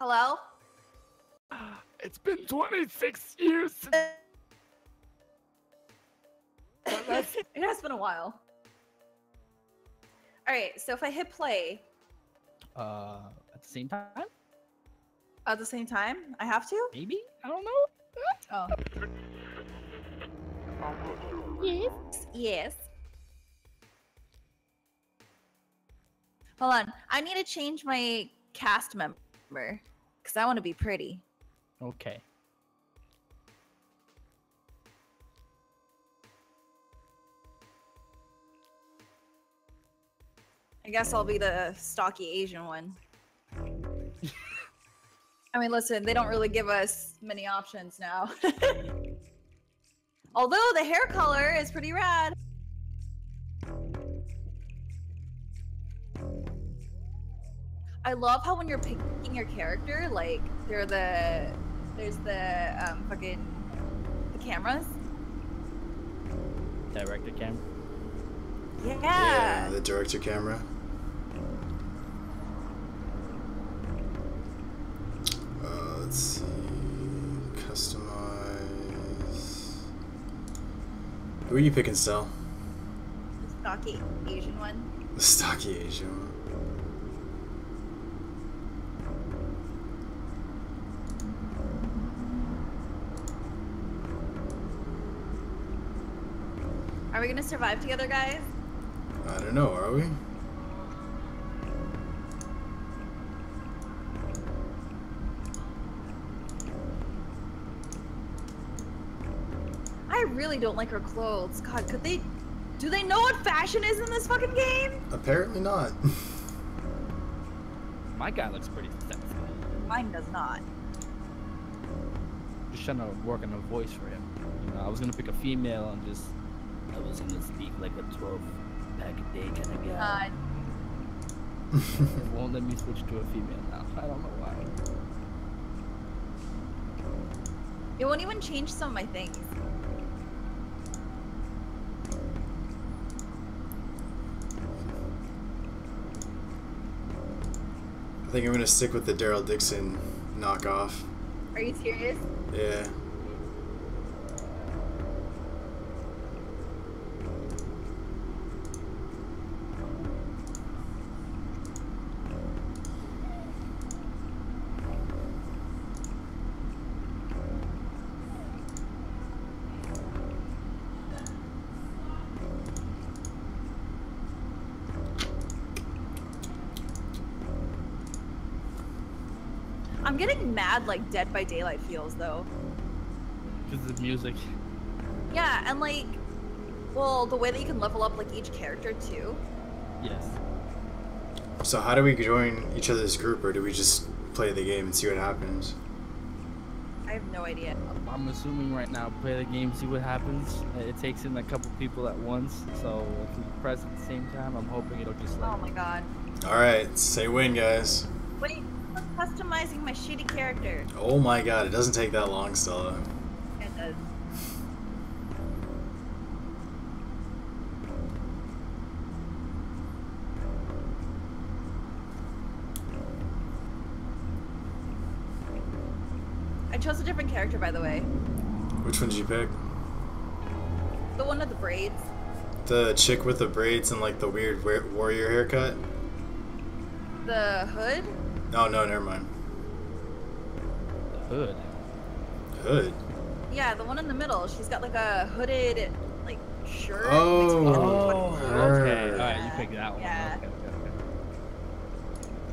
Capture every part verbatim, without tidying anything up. Hello? It's been twenty-six years since... It has been a while. Alright, so if I hit play... Uh, at the same time? At the same time? I have to? Maybe? I don't know. Oh. Yes. Yes. Hold on. I need to change my cast member. Because I want to be pretty. Okay. I guess I'll be the stocky Asian one. I mean, listen, they don't really give us many options now. Although the hair color is pretty rad. I love how when you're picking your character, like, they're the... There's the, um, fucking... The cameras. Director camera? Yeah! Yeah, the director camera. Uh, let's see... Customize... Who are you picking, Stel? The stocky Asian one. The stocky Asian one. Are we gonna survive together, guys? I don't know, are we? I really don't like her clothes. God, could they... Do they know what fashion is in this fucking game? Apparently not. My guy looks pretty sexy. Mine does not. Just trying to work on a voice for him. You know, I was gonna pick a female and just... I was gonna speak like a twelve pack a day kind of guy. It won't let me switch to a female now. I don't know why. It won't even change some of my things. I think I'm gonna stick with the Daryl Dixon knockoff. Are you serious? Yeah. Mad like Dead by Daylight feels though. Because of the music. Yeah, and like, well, the way that you can level up like each character too. Yes. So how do we join each other's group, or do we just play the game and see what happens? I have no idea. I'm assuming right now, play the game, see what happens. It takes in a couple people at once, so if we press at the same time, I'm hoping it'll just like... Oh my god. Alright, say win, guys. Wait. Customizing my shitty character. Oh my god, it doesn't take that long, Stella. It does. I chose a different character, by the way. Which one did you pick? The one with the braids. The chick with the braids and like the weird warrior haircut? The hood? No, oh, no, never mind. The hood. Hood? Yeah, the one in the middle. She's got like a hooded, like, shirt. Oh, oh okay. Alright, yeah. You picked that one. Yeah. Okay, okay, okay.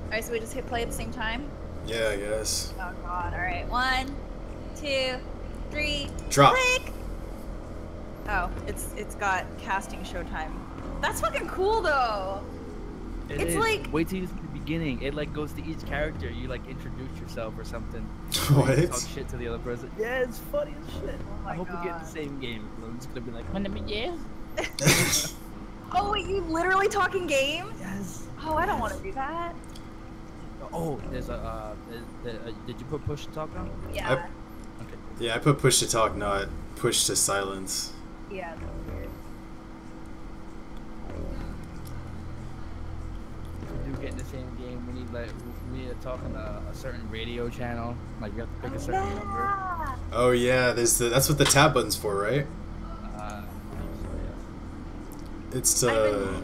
Alright, so we just hit play at the same time? Yeah, I guess. Oh, God. Alright, one, two, three. Drop. Click! Oh, it's it's got casting showtime. That's fucking cool, though. It it's is. like. Wait till you. Beginning, it like goes to each character. You like introduce yourself or something. What? You talk shit to the other person. Yeah, it's funny as shit. Oh my I hope God. we get the same game. I'm just gonna be like, yeah. Oh wait, you literally talking game? Yes. Oh, I yes. don't want to do that. Oh, there's a. Uh, there's a uh, did you put push to talk on? Yeah. I, okay. Yeah, I put push to talk, not push to silence. Yeah. Getting the same game, we need that we are talking a, a certain radio channel. Like you have to pick a certain yeah. number. Oh yeah, there's the, that's what the tab button's for, right? Uh, so, yeah. It's uh.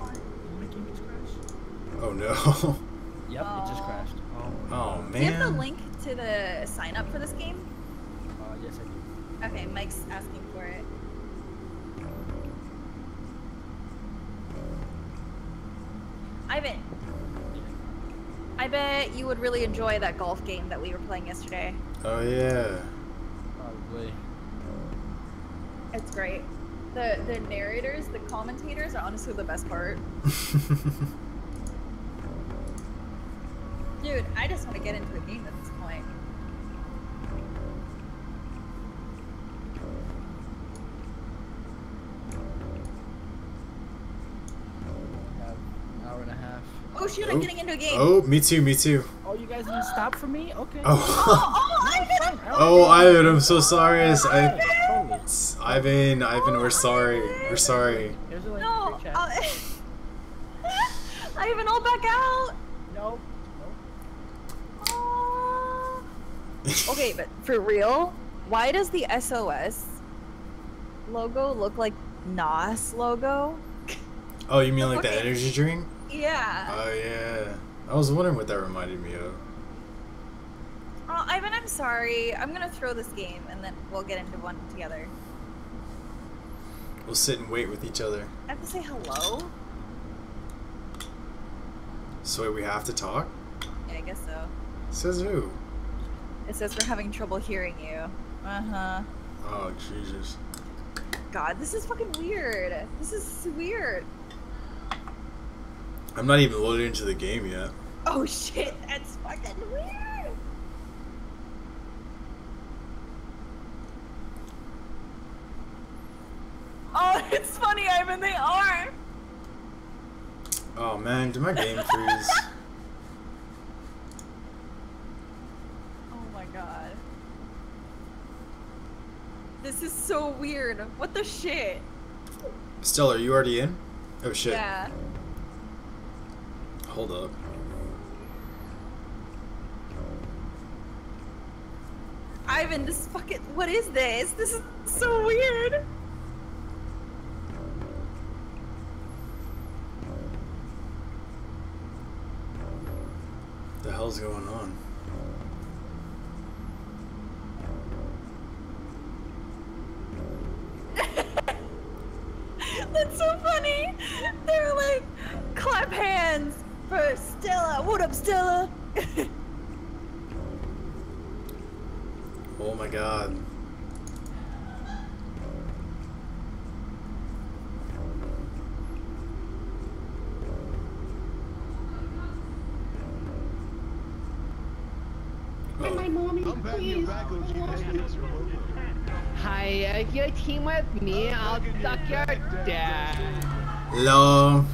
My game just crashed. Oh no. Yep, oh. It just crashed. Oh, oh man. Do you have the link to the sign up for this game? Uh, yes I do. Okay, Mike's asking for it. Ivan, I bet you would really enjoy that golf game that we were playing yesterday. Oh yeah, probably. It's great. The the narrators, the commentators are honestly the best part. Dude, I just want to get into a game at this point. Oh shoot, I'm oh. getting into a game. Oh, me too, me too. Oh, you guys didn't stop for me? Okay. Oh, oh, oh Ivan! Oh, Ivan, I'm so sorry. Oh, Ivan. I, Ivan, Ivan, oh, we're sorry. Ivan. We're sorry. No, uh, Ivan, I'll back out. No. no. Uh, okay, but for real, why does the S O S logo look like N O S logo? Oh, you mean like okay. the energy drink? Yeah. Oh yeah. I was wondering what that reminded me of. Oh, Ivan, I'm sorry. I'm gonna throw this game and then we'll get into one together. We'll sit and wait with each other. I have to say hello? So we have to talk? Yeah, I guess so. Says who? It says we're having trouble hearing you. Uh-huh. Oh, Jesus. God, this is fucking weird. This is weird. I'm not even loaded into the game yet. Oh shit, that's fucking weird! Oh, it's funny, Ivan, they are! Oh man, did my game freeze? Oh my god. This is so weird. What the shit? Stella, are you already in? Oh shit. Yeah. Hold up. Ivan, this fucking... What is this? This is so weird! The hell's going on? That's so funny! They're like, clap hands! For Stella, what up, Stella? Oh my god. Oh. My mommy, please. Hi, if you're team with me, I'll suck your dad. Hello.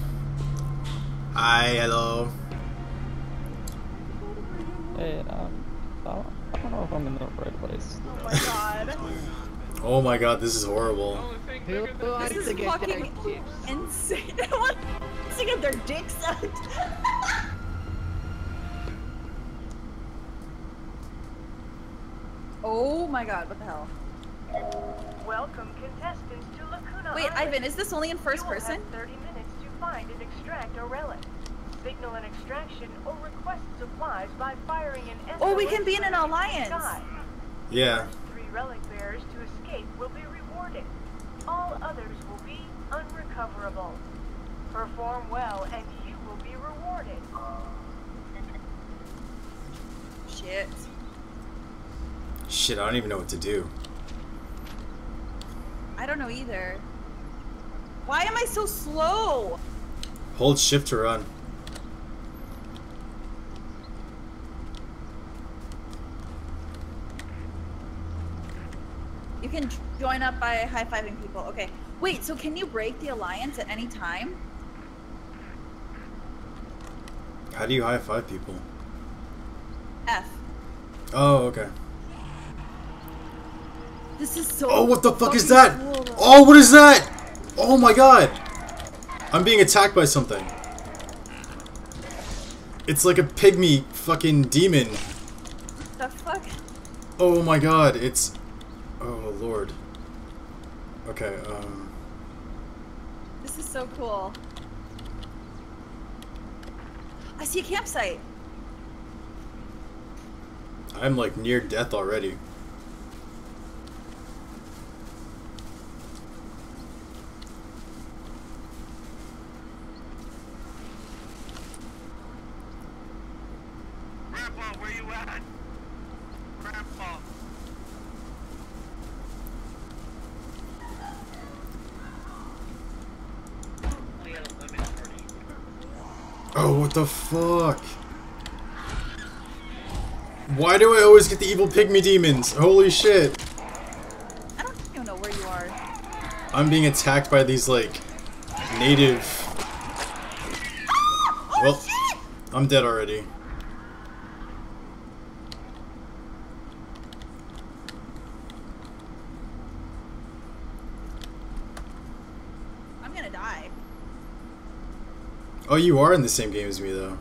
Hi, hello. Hey, um, I don't know if I'm in the right place. Oh my god. Oh my god, this is horrible. Who wants to get their dicks insane. Who wants to get their dicks sucked? Oh my god, what the hell? Welcome contestants to Lacuna Island. Wait, Ivan, is this only in first person? Find and extract a relic. Signal an extraction or request supplies by firing an S O S. Oh, we can be in an alliance. Sky. Yeah. Three relic bearers to escape will be rewarded. All others will be unrecoverable. Perform well and you will be rewarded. Shit. Shit, I don't even know what to do. I don't know either. Why am I so slow? Hold shift to run. You can join up by high-fiving people. Okay. Wait, so can you break the alliance at any time? How do you high-five people? F. Oh, okay. This is so... Oh, what the fuck is that? Cool. Oh, what is that? Oh my god! I'm being attacked by something. It's like a pygmy fucking demon. The fuck? Oh my god, it's... Oh lord. Okay, um... This is so cool. I see a campsite. I'm like near death already. What the fuck? Why do I always get the evil pygmy demons? Holy shit. I don't even know where you are. I'm being attacked by these, like, native... Ah! Oh, well, shit! I'm dead already. I'm gonna die. Oh, you are in the same game as me, though.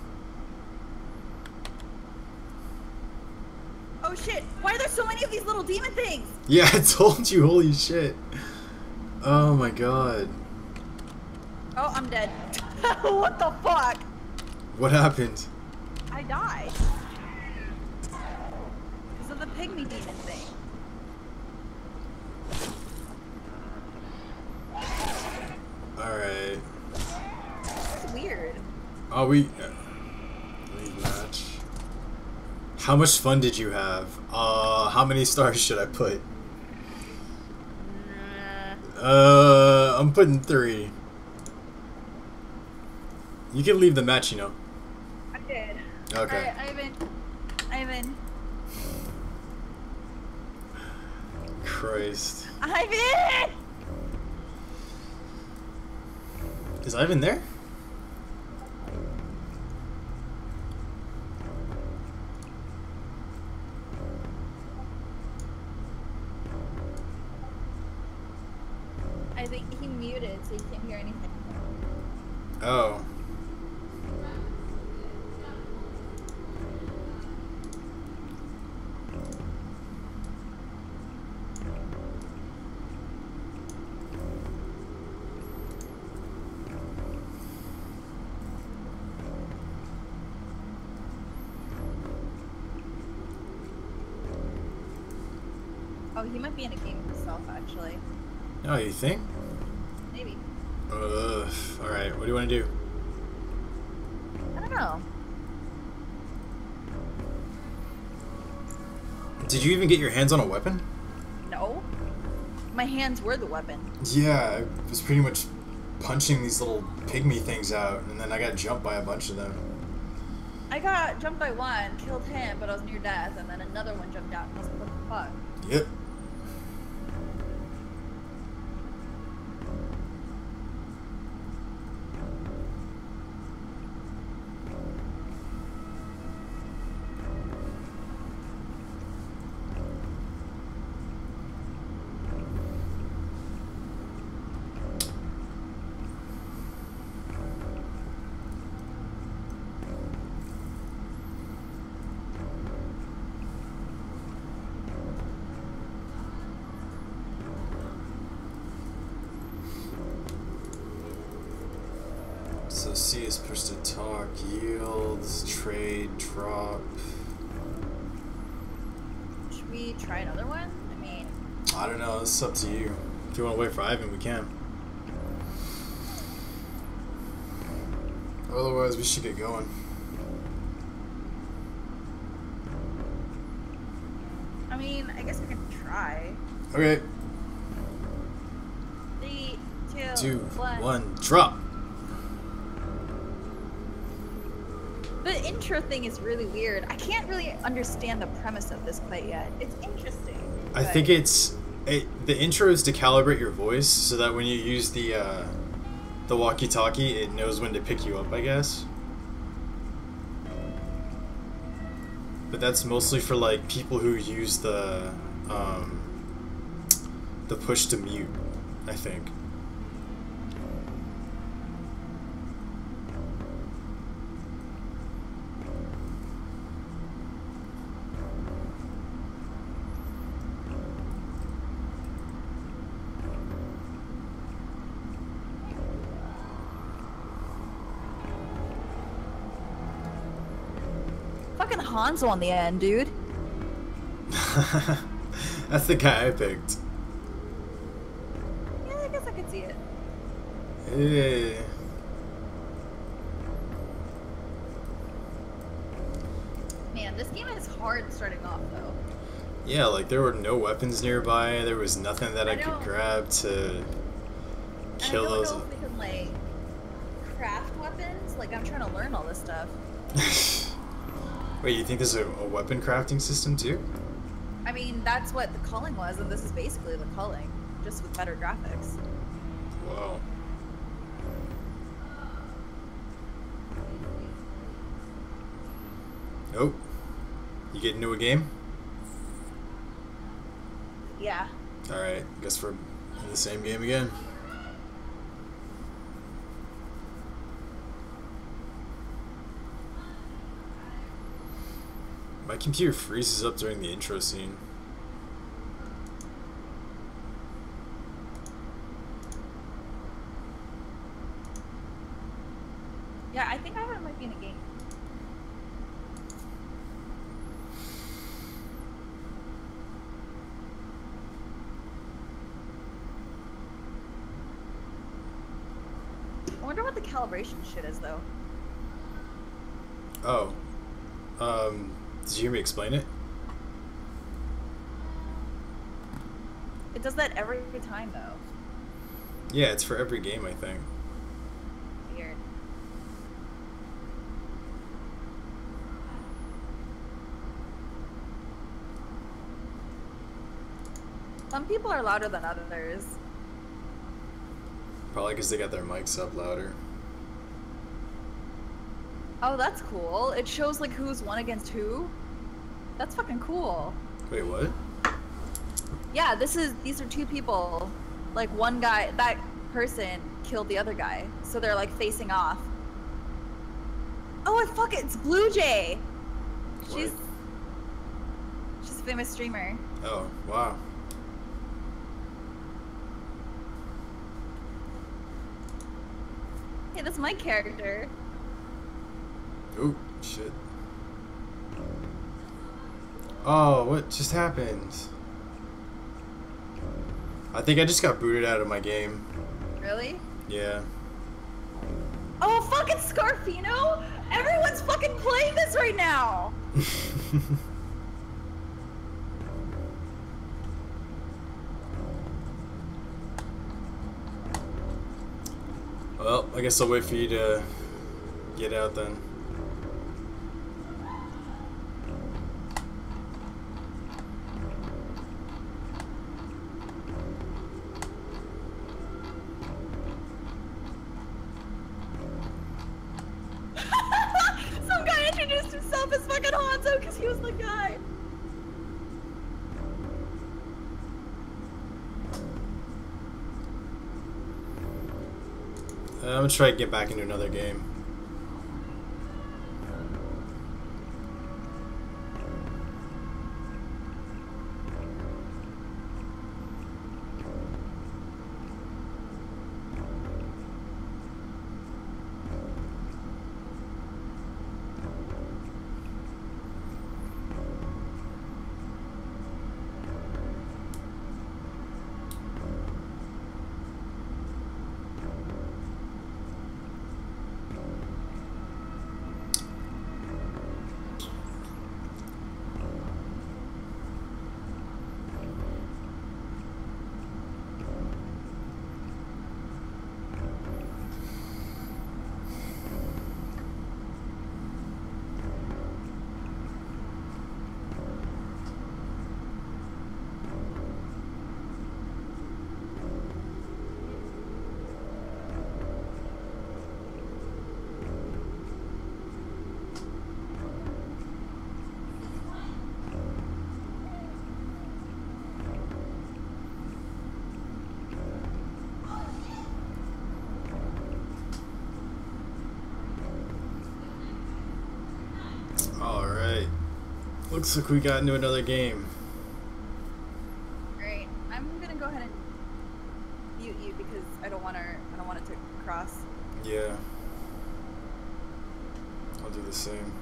Oh shit! Why are there so many of these little demon things? Yeah, I told you. Holy shit! Oh my god. Oh, I'm dead. What the fuck? What happened? I died. Because of the pygmy demon thing. All right. Weird. Are we uh, match? How much fun did you have? Uh, how many stars should I put? Nah. Uh, I'm putting three. You can leave the match, you know. I did. Okay. I, I'm in. I'm in. Christ. I'm in. Is Ivan there? So you can't hear anything. Oh. Oh, he might be in a game himself, actually. Oh, you think? Ugh. All right, what do you want to do? I don't know. Did you even get your hands on a weapon? No. My hands were the weapon. Yeah, I was pretty much punching these little pygmy things out, and then I got jumped by a bunch of them. I got jumped by one, killed him, but I was near death, and then another one jumped out, and I was like, what the fuck? Yep. So C is push to talk, yields, trade, drop. Should we try another one? I mean... I don't know, it's up to you. If you want to wait for Ivan, we can. Otherwise, we should get going. I mean, I guess we can try. Okay. Three, two, two one. one, drop! The intro thing is really weird. I can't really understand the premise of this quite yet. It's interesting. I think it's it, the intro is to calibrate your voice so that when you use the uh, the walkie-talkie, it knows when to pick you up, I guess. But that's mostly for like people who use the um, the push to mute, I think. got Hanzo on the end, dude. That's the guy I picked. Yeah, I guess I could see it. Hey. Man, this game is hard starting off, though. Yeah, like, there were no weapons nearby. There was nothing that I, I could grab to kill I don't those. Know if we can, like, craft weapons. Like, I'm trying to learn all this stuff. Wait, you think there's a, a weapon crafting system, too? I mean, that's what The Culling was, and this is basically The Culling, just with better graphics. Wow. Oh, you get into a game? Yeah. Alright, I guess we're in the same game again. My computer freezes up during the intro scene. Yeah, I think I might be in a game. I wonder what the calibration shit is, though. Oh. Um, did you hear me explain it? It does that every time, though. Yeah, it's for every game, I think. Weird. Some people are louder than others. Probably because they got their mics up louder. Oh, that's cool. It shows, like, who's one against who. That's fucking cool. Wait, what? Yeah, this is, these are two people. Like, one guy, that person killed the other guy. So they're, like, facing off. Oh, fuck it, it's Blue Jay! What? She's... She's a famous streamer. Oh, wow. Hey, that's my character. Oh, shit. Oh, what just happened? I think I just got booted out of my game. Really? Yeah. Oh, fucking Scarfino! Everyone's fucking playing this right now! Well, I guess I'll wait for you to get out then. Some guy introduced himself as fucking Hanzo because he was the guy. I'm gonna try to get back into another game. Looks like we got into another game. Great. I'm gonna go ahead and mute you because I don't want her. I don't want it to cross. Yeah. I'll do the same.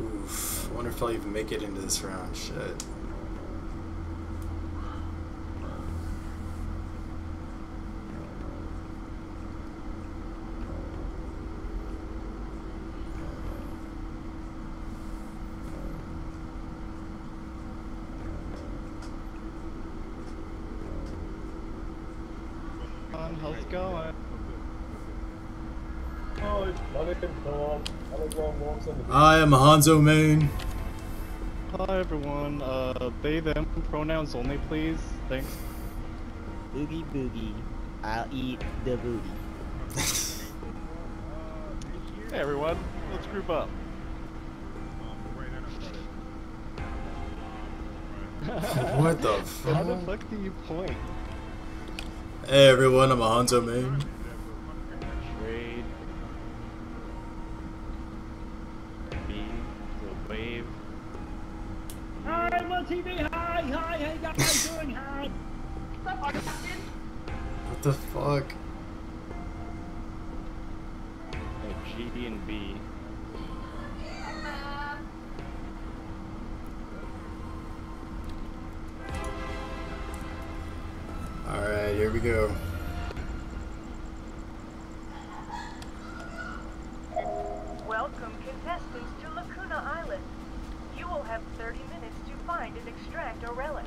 Oof. I wonder if I'll even make it into this round. Shit. How's it going? I am Hanzo Moon. Hi everyone, uh, they, them, pronouns only please, thanks. Boogie boogie, I'll eat the booty. Hey everyone, let's group up. What the fuck? How the fuck do you point? Hey everyone, I'm a Hanzo Moon. Trade. B. The wave. Hi, my T V. Hi, hi, hey guys, how you doing? Hi. What the fuck? Hey, G and B. Alright, here we go. Welcome contestants to Lacuna Island. You will have thirty minutes to find and extract a relic.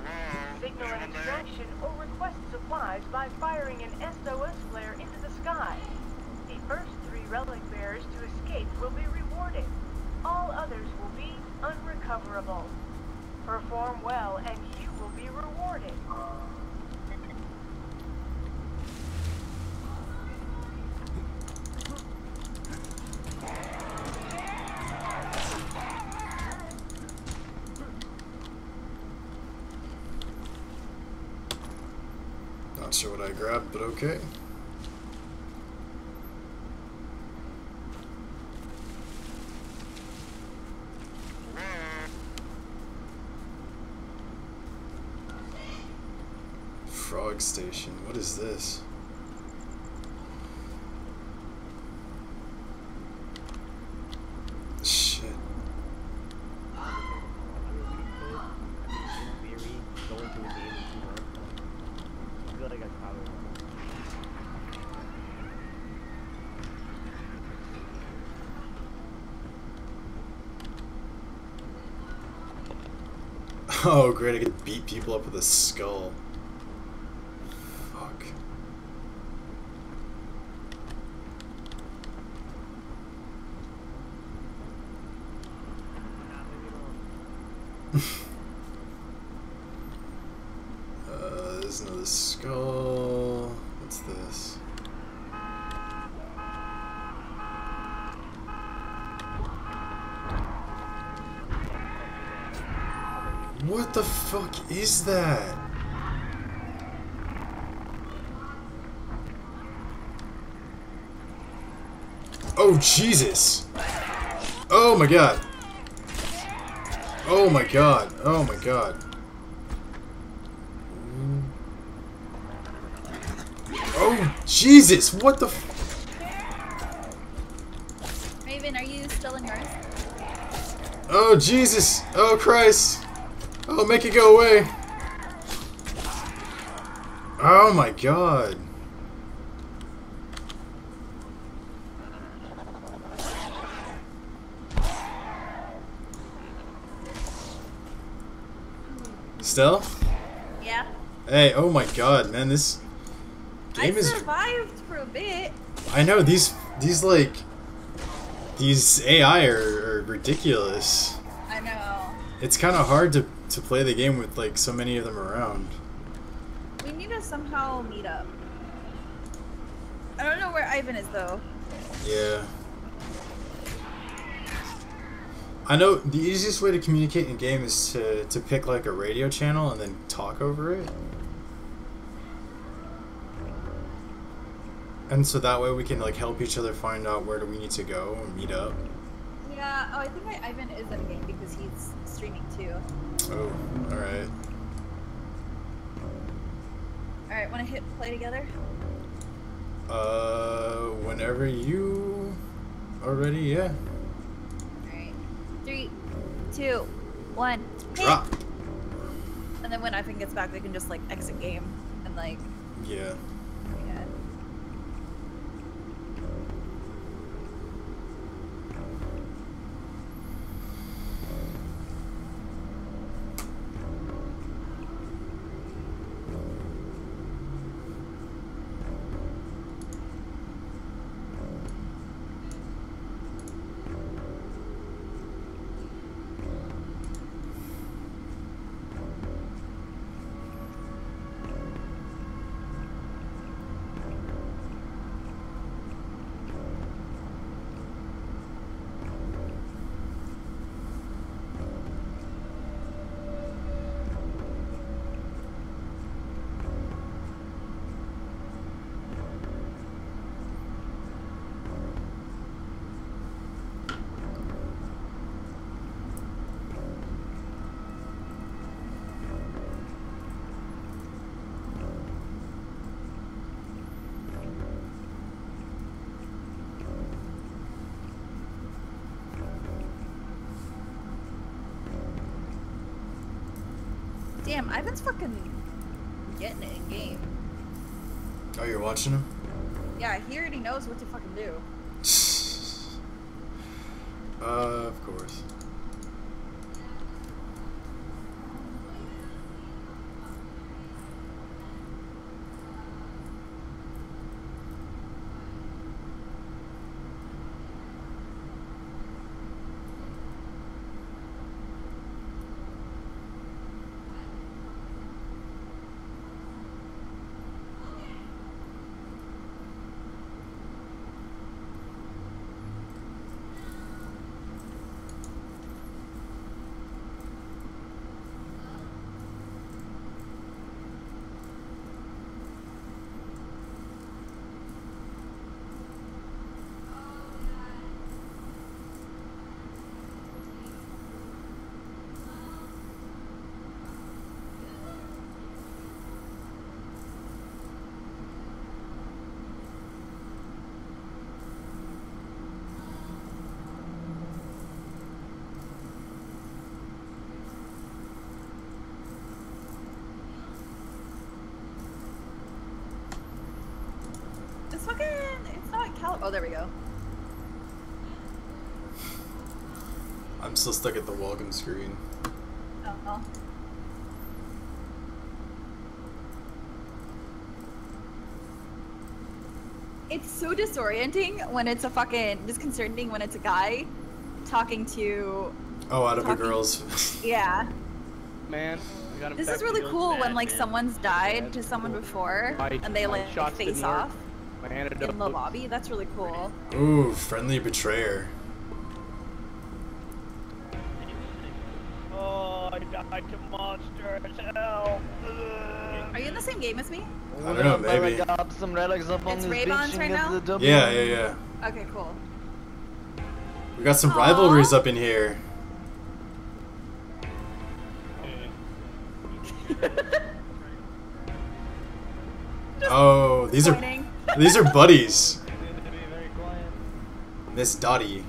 Signal an extraction or request supplies by firing an S O S flare into the sky. The first three relic bearers to escape will be rewarded. All others will be unrecoverable. Perform well and you will be rewarded. Not sure what I grabbed, but okay. Frog station, what is this? Oh great, I could beat people up with a skull. Fuck. Uh, there's another skull. What's this? What the fuck is that? Oh Jesus! Oh my god! Oh my god! Oh my god! Oh Jesus! What the f- Raven, are you still in yours? Oh Jesus! Oh Christ! Oh, make it go away! Oh my god! Stella? Yeah? Hey, oh my god, man, this game is... I survived for a bit! I know, these, these like... These A I are, are ridiculous. I know. It's kind of hard to to play the game with like so many of them around. We need to somehow meet up. I don't know where Ivan is though. Yeah. I know the easiest way to communicate in game is to to pick like a radio channel and then talk over it. And so that way we can like help each other find out where do we need to go and meet up. Yeah, oh, I think my Ivan is in game because he's streaming too. Oh, alright. Alright, wanna hit play together? Uh, whenever you are ready, yeah. Alright. Three, two, one, drop. Hit. And then when Ivan gets back, they can just like exit game and like. Yeah. Yeah. Damn, Ivan's fucking getting it in game. Oh, you're watching him? Yeah, he already knows what to fucking do. uh, of course. Oh, there we go. I'm still stuck at the welcome screen. Oh, well. It's so disorienting when it's a fucking disconcerting when it's a guy talking to. Oh, out of the girls. Yeah. Man. This is really cool man, when like man. someone's died That's to someone cool. before I, and they like face the off. In the lobby? That's really cool. Ooh, friendly betrayer. Oh, I died to monsters. Help. Are you in the same game as me? I don't know, maybe. I got some relics up on this Ravens right now? Yeah, yeah, yeah. Okay, cool. We got some Aww. rivalries up in here. oh, these are... These are buddies. Miss Dottie.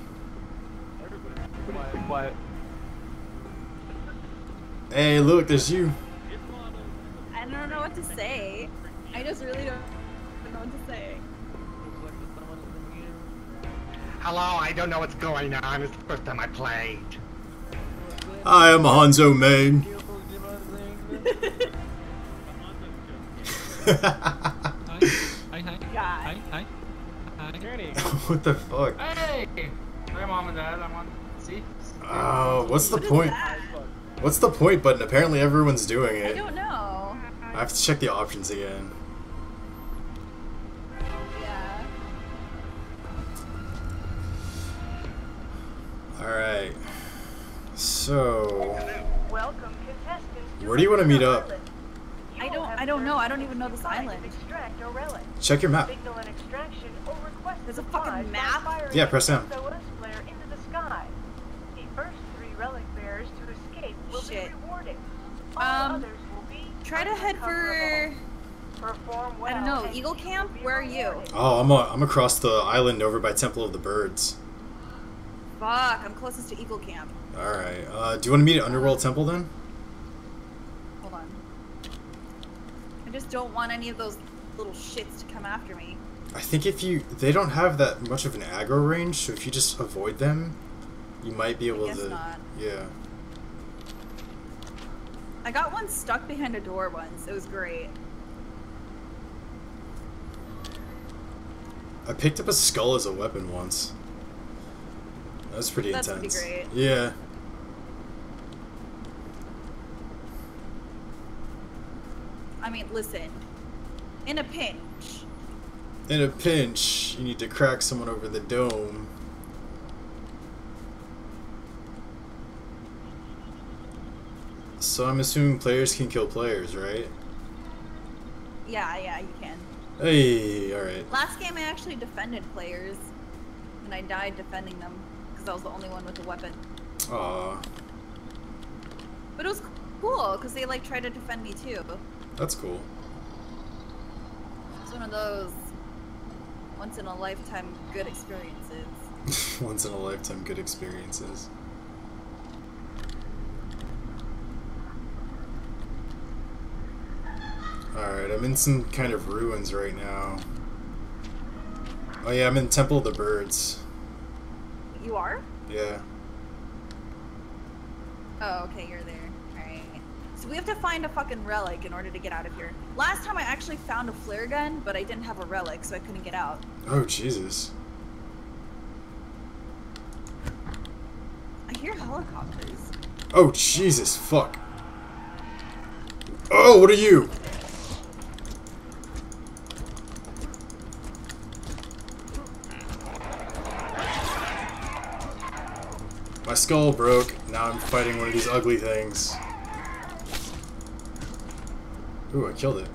Quiet, quiet. Hey, look, there's you. I don't know what to say. I just really don't know what to say. Hello, I don't know what's going on. It's the first time I played. I am Hanzo Moon. What the fuck? Hey! Hi, Mom and Dad. I'm on. See? Oh, what's the what point? What's the point button? Apparently everyone's doing it. I don't know. I have to check the options again. Yeah. Alright. So. Welcome, contestants. Where do you want to meet up? I don't. I don't know. I don't even know this island. Check your map. There's a fucking map. Yeah, press down. The first three relic bearers to escape will be rewarded. Um, try to head for. I don't know. Eagle Camp. Where are you? Oh, I'm a, I'm across the island over by Temple of the Birds. Fuck, I'm closest to Eagle Camp. Alright, uh, do you want to meet at Underworld Temple then? Hold on. I just don't want any of those little shits to come after me. I think if you... They don't have that much of an aggro range, so if you just avoid them, you might be able I guess to... Not. Yeah. I got one stuck behind a door once. It was great. I picked up a skull as a weapon once. That was pretty That's intense. That's pretty great. Yeah. I mean, listen. In a pinch. In a pinch, you need to crack someone over the dome. So I'm assuming players can kill players, right? Yeah, yeah, you can. Hey, alright. Last game I actually defended players, and I died defending them, because I was the only one with a weapon. Aww. But it was cool, because they like tried to defend me too. That's cool. It's one of those once-in-a-lifetime good experiences. Once-in-a-lifetime good experiences. Alright, I'm in some kind of ruins right now. Oh yeah, I'm in Temple of the Birds. You are? Yeah. Oh, okay, you're there. Alright. So we have to find a fucking relic in order to get out of here. Last time I actually found a flare gun, but I didn't have a relic, so I couldn't get out. Oh, Jesus. I hear helicopters. Oh, Jesus, fuck. Oh, what are you? My skull broke. Now I'm fighting one of these ugly things. Ooh, I killed it.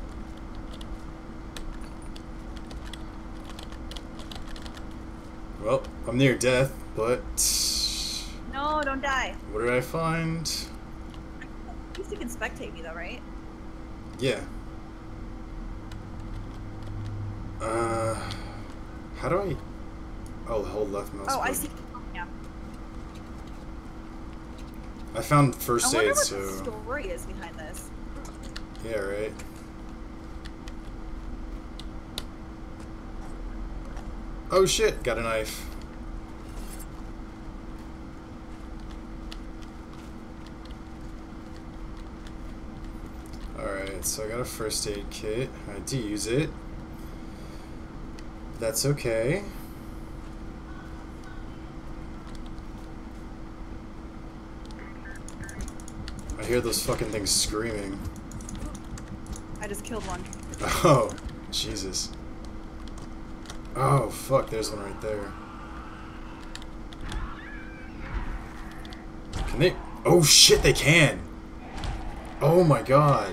Well, I'm near death, but... No, don't die. What did I find? At least you can spectate me though, right? Yeah. Uh... How do I... Oh, hold left mouse. Oh, I see. I found first aid, so... I wonder what the story is behind this. Yeah, right. Oh shit, got a knife. Alright, so I got a first aid kit. I had to use it. That's okay. I hear those fucking things screaming. I just killed one. Oh, Jesus. Oh, fuck, there's one right there. Can they... Oh, shit, they can! Oh, my God.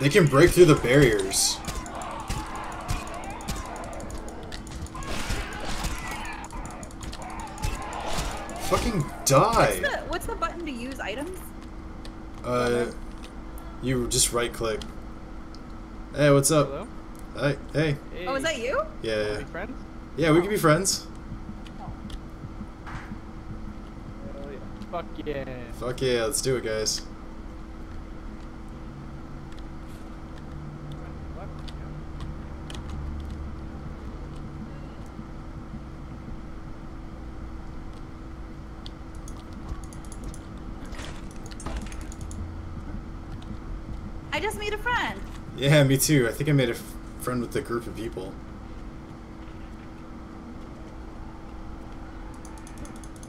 They can break through the barriers. Fucking die! What's the, what's the button to use items? Uh, you just right click. Hey, what's up? Hello? Hi, hey. Hey. Oh, is that you? Yeah. Can we be friends? Yeah, we can be friends. Oh. Hell yeah. Fuck yeah. Fuck yeah, let's do it, guys. I just made a friend. Yeah, me too. I think I made a f friend with a group of people.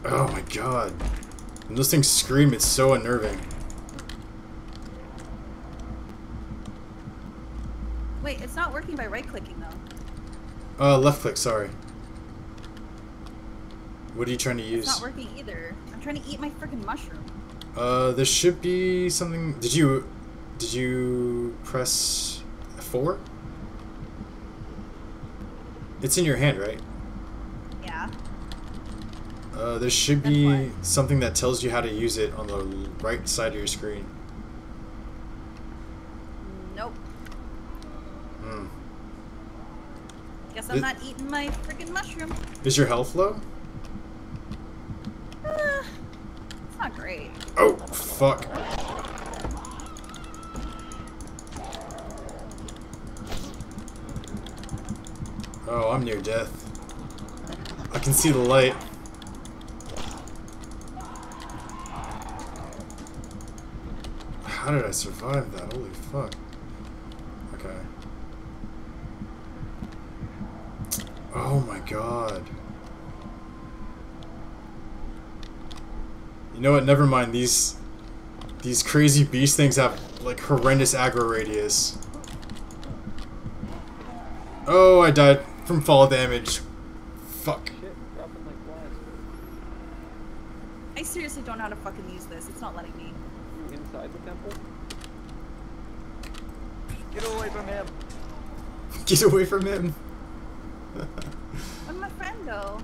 Oh my God. When those things scream, it's so unnerving. Wait, it's not working by right-clicking, though. Uh, left-click, sorry. What are you trying to use? It's not working either. I'm trying to eat my frickin' mushroom. Uh, there should be something... Did you... Did you press four? It's in your hand, right? Yeah. Uh, there should then be what? Something that tells you how to use it on the right side of your screen. Nope. Hmm. Guess I'm it, not eating my freaking mushroom. Is your health low? great. Oh, fuck. Oh, I'm near death. I can see the light. How did I survive that? Holy fuck. Okay. Oh my god. You know what? Never mind. These these crazy beast things have like horrendous aggro radius. Oh, I died from fall damage. Fuck. I seriously don't know how to fucking use this. It's not letting me. Inside the temple. Get away from him. Get away from him. I'm my friend though.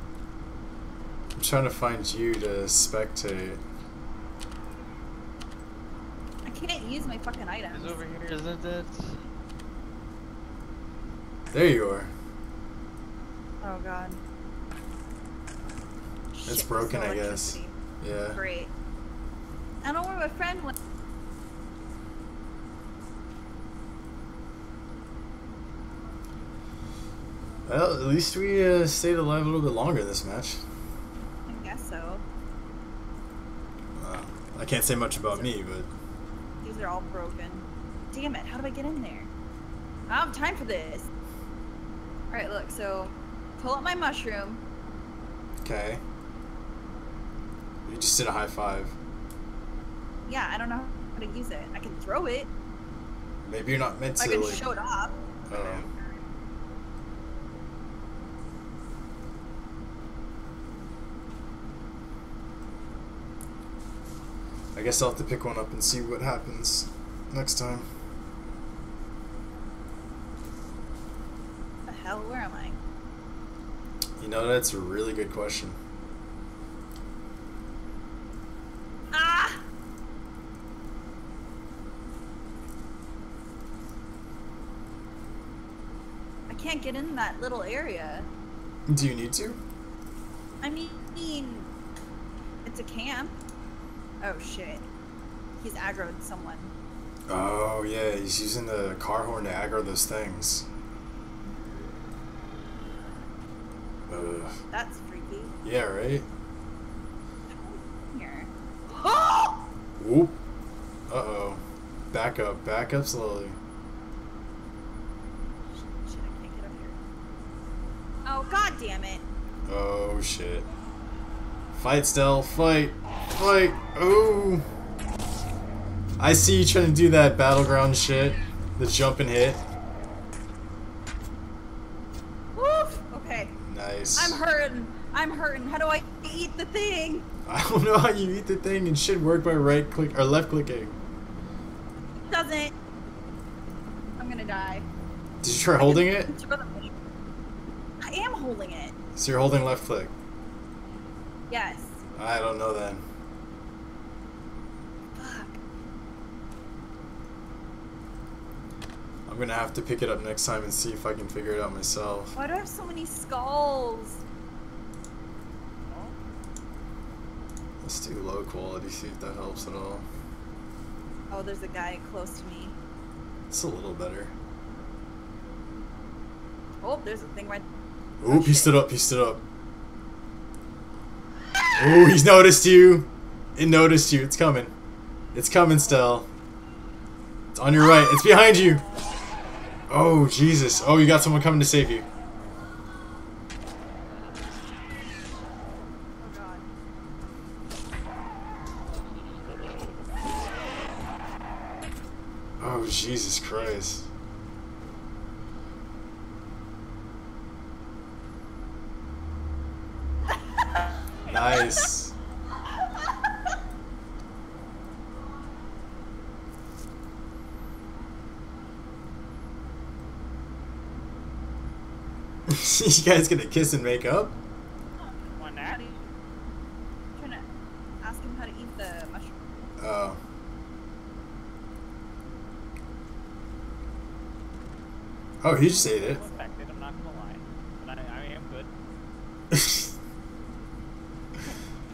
I'm trying to find you to spectate. I can't use my fucking items. It's over here, isn't it? There you are. Oh god. Shit, it's broken, I guess. Yeah. Great. I don't know where my friend went. Well, at least we uh, stayed alive a little bit longer this match. I guess so. Uh, I can't say much about these are, me, but... These are all broken. Damn it, how do I get in there? I don't have time for this. Alright, look, so... Pull up my mushroom. Okay. You just did a high five. Yeah, I don't know how to use it. I can throw it. Maybe you're not meant to. I can like... show it off. Oh. I guess I'll have to pick one up and see what happens next time. The hell, where am I? You know, that's a really good question. Can't get in that little area. Do you need to? I mean, it's a camp. Oh shit. He's aggroed someone. Oh yeah, he's using the car horn to aggro those things. Ugh. That's freaky. Yeah, right? Here. Oh! Whoop. Uh-oh. Back up. Back up slowly. Oh, god damn it. Oh, shit. Fight, Stell. Fight. Fight. Oh. I see you trying to do that battleground shit. The jump and hit. Woof. Okay. Nice. I'm hurting. I'm hurting. How do I eat the thing? I don't know how you eat the thing. It should work by right click or left clicking. It doesn't. I'm gonna die. Did you try holding it? I am holding it. So you're holding left click? Yes. I don't know then. Fuck. I'm gonna have to pick it up next time and see if I can figure it out myself. Why do I have so many skulls? Let's do low quality, see if that helps at all. Oh, there's a guy close to me. It's a little better. Oh, there's a thing right there. Oh, he stood up, he stood up. Oh, he's noticed you. It noticed you. It's coming. It's coming, Stell. It's on your right. It's behind you. Oh, Jesus. Oh, you got someone coming to save you. Oh, God. Oh, Jesus Christ. Nice. You guys gonna kiss and make up? Why not? I'm trying to ask him how to eat the mushroom. Oh. Oh, he just ate it. I'm not gonna lie. I am good.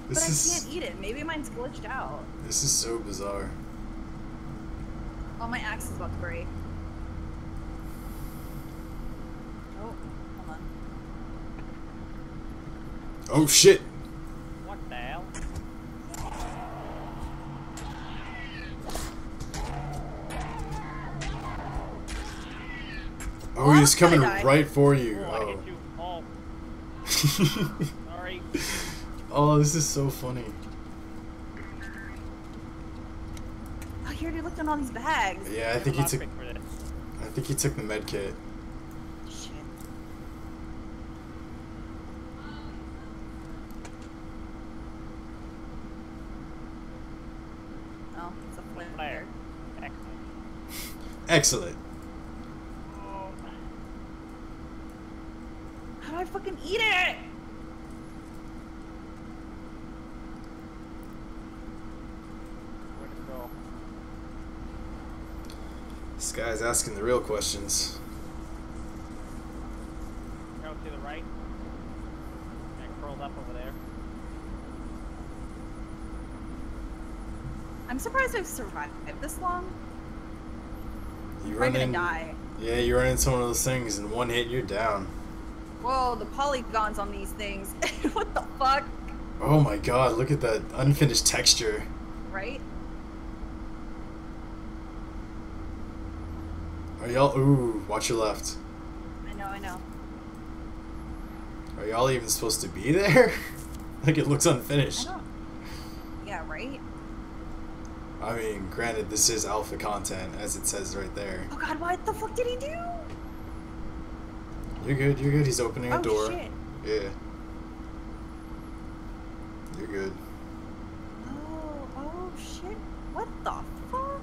This but is, I can't eat it. Maybe mine's glitched out. This is so bizarre. Oh, my axe is about to break. Oh, hold on. Oh, shit! What the hell? Oh, well, he's coming right for you. Oh. Oh. Sorry. Oh, this is so funny. Oh, you already looked on all these bags. Yeah, I think he took. I think he took the med kit. Shit. Oh, it's a flare. Excellent. Excellent. How do I fucking eat it? This guy's asking the real questions. Go to the right. And curled up over there. I'm surprised I've survived this long. You run in, die. Yeah, you run into one of those things, and one hit, you're down. Whoa, the polygons on these things. What the fuck? Oh my god, look at that unfinished texture. Right? Are y'all... Ooh, watch your left. I know, I know. Are y'all even supposed to be there? Like, it looks unfinished. I don't... Yeah, right? I mean, granted, this is alpha content, as it says right there. Oh god, what the fuck did he do? You're good, you're good. He's opening a oh, door. Shit. Yeah. You're good. Oh, oh shit. What the fuck?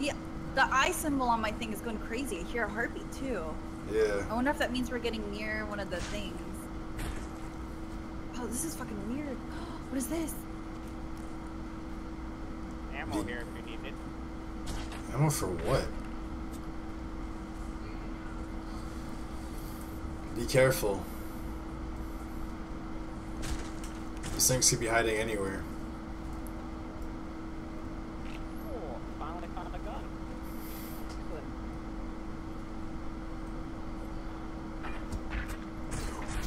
Yeah. The eye symbol on my thing is going crazy. I hear a heartbeat too. Yeah. I wonder if that means we're getting near one of the things. Oh, this is fucking weird. What is this? Ammo here if you need it. Ammo for what? Be careful. These things could be hiding anywhere.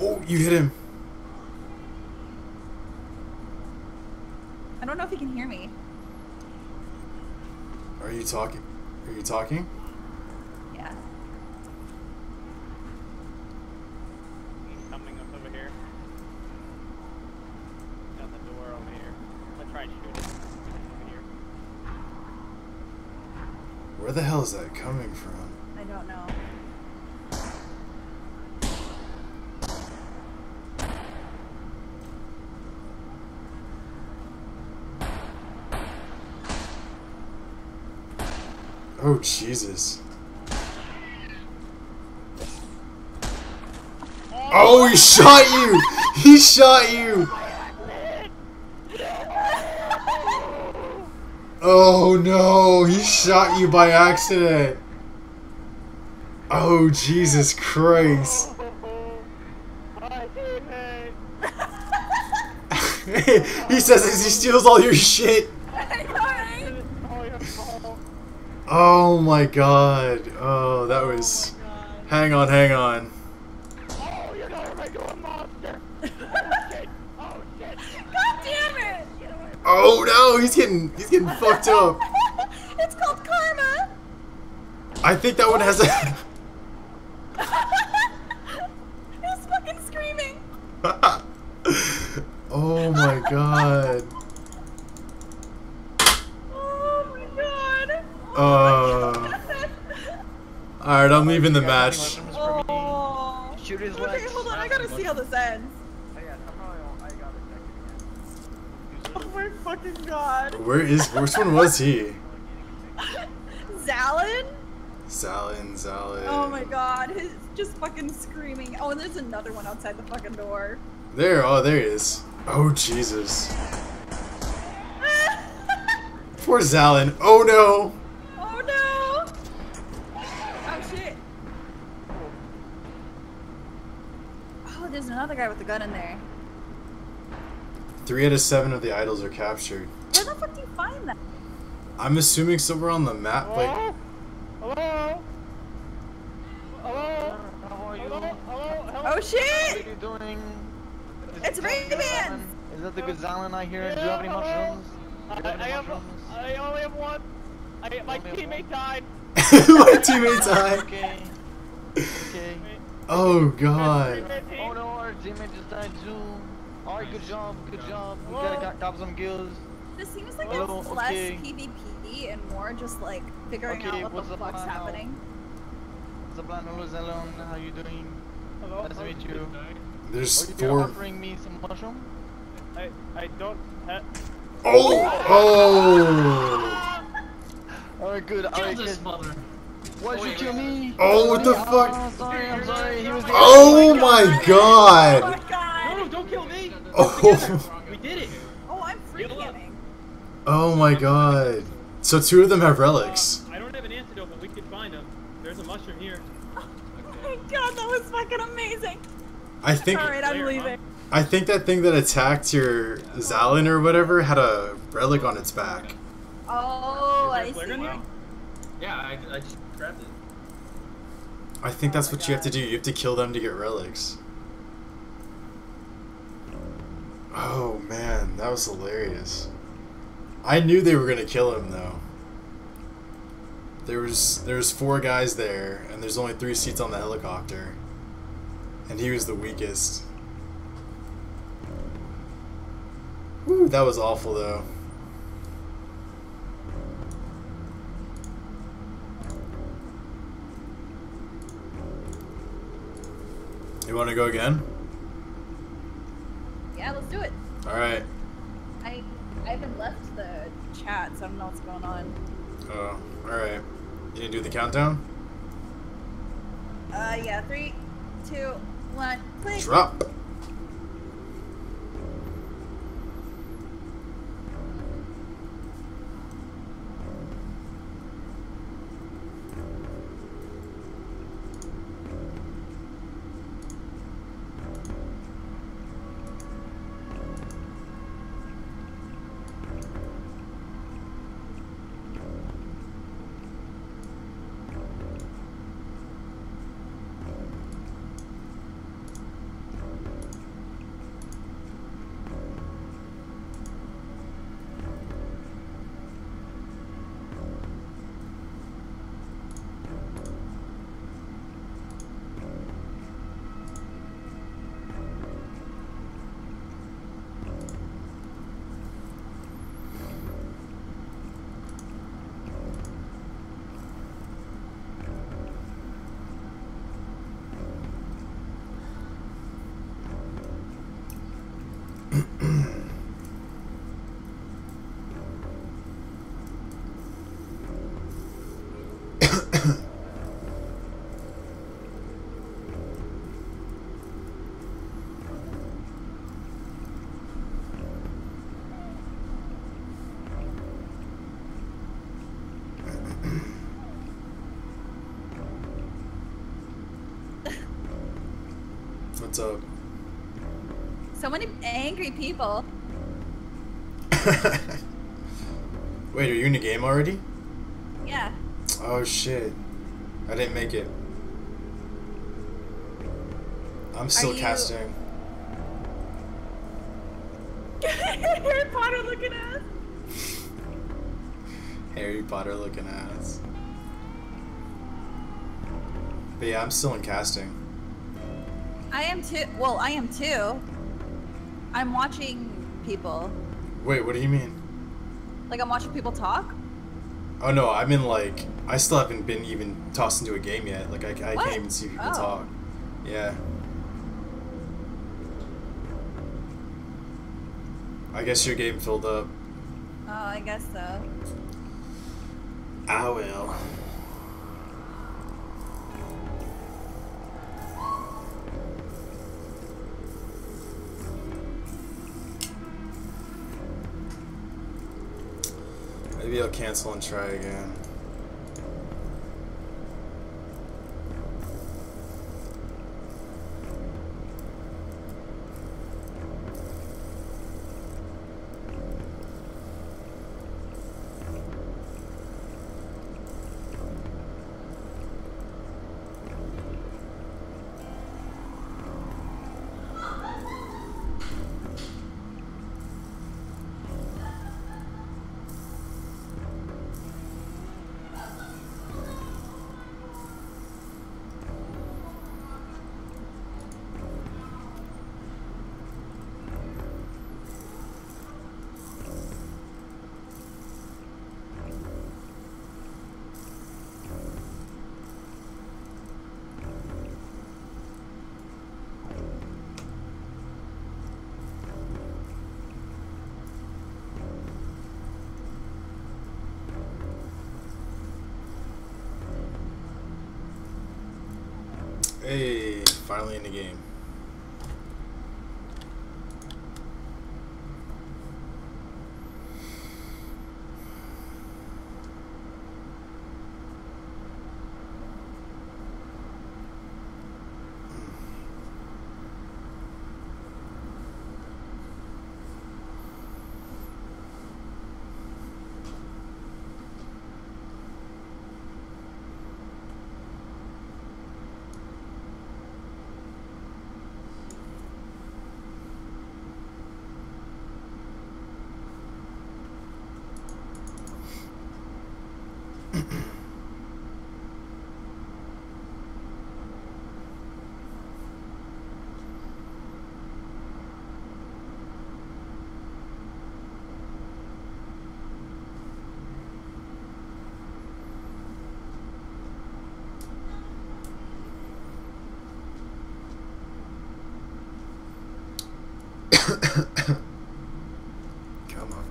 Oh, you hit him. I don't know if he can hear me. Are you talking? Are you talking? Yeah. He's coming up over here. Got the door over here. Let's try and shoot him. Over here. Where the hell is that coming from? I don't know. Oh, Jesus. Oh, he shot you! He shot you! Oh, no! He shot you by accident! Oh, Jesus Christ! He says as he steals all your shit! Oh my god. Oh, that was... Oh hang on, hang on. Oh, you're gonna make you a monster! Oh shit! Oh shit! God damn it! Oh no, he's getting... he's getting fucked up. It's called karma! I think that one has a... He was fucking screaming! Oh my god. Uh, Alright, I'm leaving the match. Oh. Shoot his legs. Okay, hold on, I gotta see how this ends. Oh my fucking god. Where is, which one was he? Zalin? Zalin, Zalin. Oh my god, he's just fucking screaming. Oh, and there's another one outside the fucking door. There, oh, there he is. Oh, Jesus. Poor Zalin. Oh no! There's another guy with a gun in there. Three out of seven of the idols are captured. Where the fuck do you find that? I'm assuming somewhere on the map, hello? Like... Hello? Hello? How are you? Hello? Hello? Hello? Oh shit! What are you doing? Is it's Raven! Is that the good Zalin I hear? Yeah, do you have any mushrooms? I, have any I, mushrooms? Have, I only have one. I, my teammate died. My teammate died? Okay. Okay. Oh god. Oh no, our teammate just died too. Alright, good job, good job. We gotta got, got some gills. This seems like there's oh, less okay. PvP and more just like figuring okay, out what the fuck's happening. What's the plan? Hello, Zalin. How you doing? Hello. Nice to meet you. There's Are you four. offering me some mushroom? I I don't have. Oh! Oh! Alright, good. Alright, good. Why'd you kill me? Oh, what the oh, fuck? I'm sorry, I'm sorry. He was oh my god. God. god! No, don't kill me! Oh! We did it! Oh, I'm freaking Oh my god. So two of them have relics. Uh, I don't have an antidote, but we could find them. There's a mushroom here. Oh my god, that was fucking amazing! I think- Alright, I'm leaving. I think that thing that attacked your Zalin or whatever had a relic on its back. Oh, I see. Wow. Yeah, I, I just grabbed it. I think oh that's what God. you have to do. You have to kill them to get relics. Oh man, that was hilarious. I knew they were gonna kill him though. There was there's four guys there, and there's only three seats on the helicopter, and he was the weakest. Woo, that was awful though. You want to go again? Yeah, let's do it. All right. I I haven't left the chat, so I don't know what's going on. Oh, all right. You didn't do the countdown? Uh, yeah. Three, two, one, click. Drop. What's up? So many angry people. Wait, are you in the game already? Yeah. Oh shit. I didn't make it. I'm still you... casting. Harry Potter looking ass. Harry Potter looking ass. But yeah, I'm still in casting. I am too. Well, I am too. I'm watching people. Wait, what do you mean? Like I'm watching people talk? Oh no, I'm in like, I still haven't been even tossed into a game yet. Like I, I can't even see people oh. talk. Yeah. I guess your game filled up. Oh, I guess so. I will. Maybe I'll cancel and try again. finally in the game. Come on.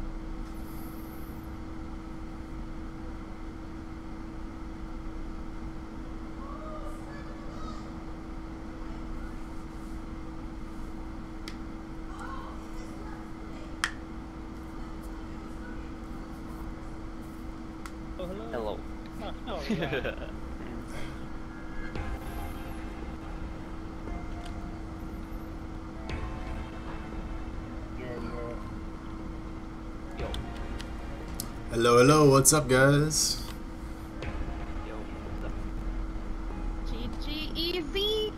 Oh, hello. Hello. Oh, yeah. Hello, hello, what's up, guys? Yo, what's up? G G E Z!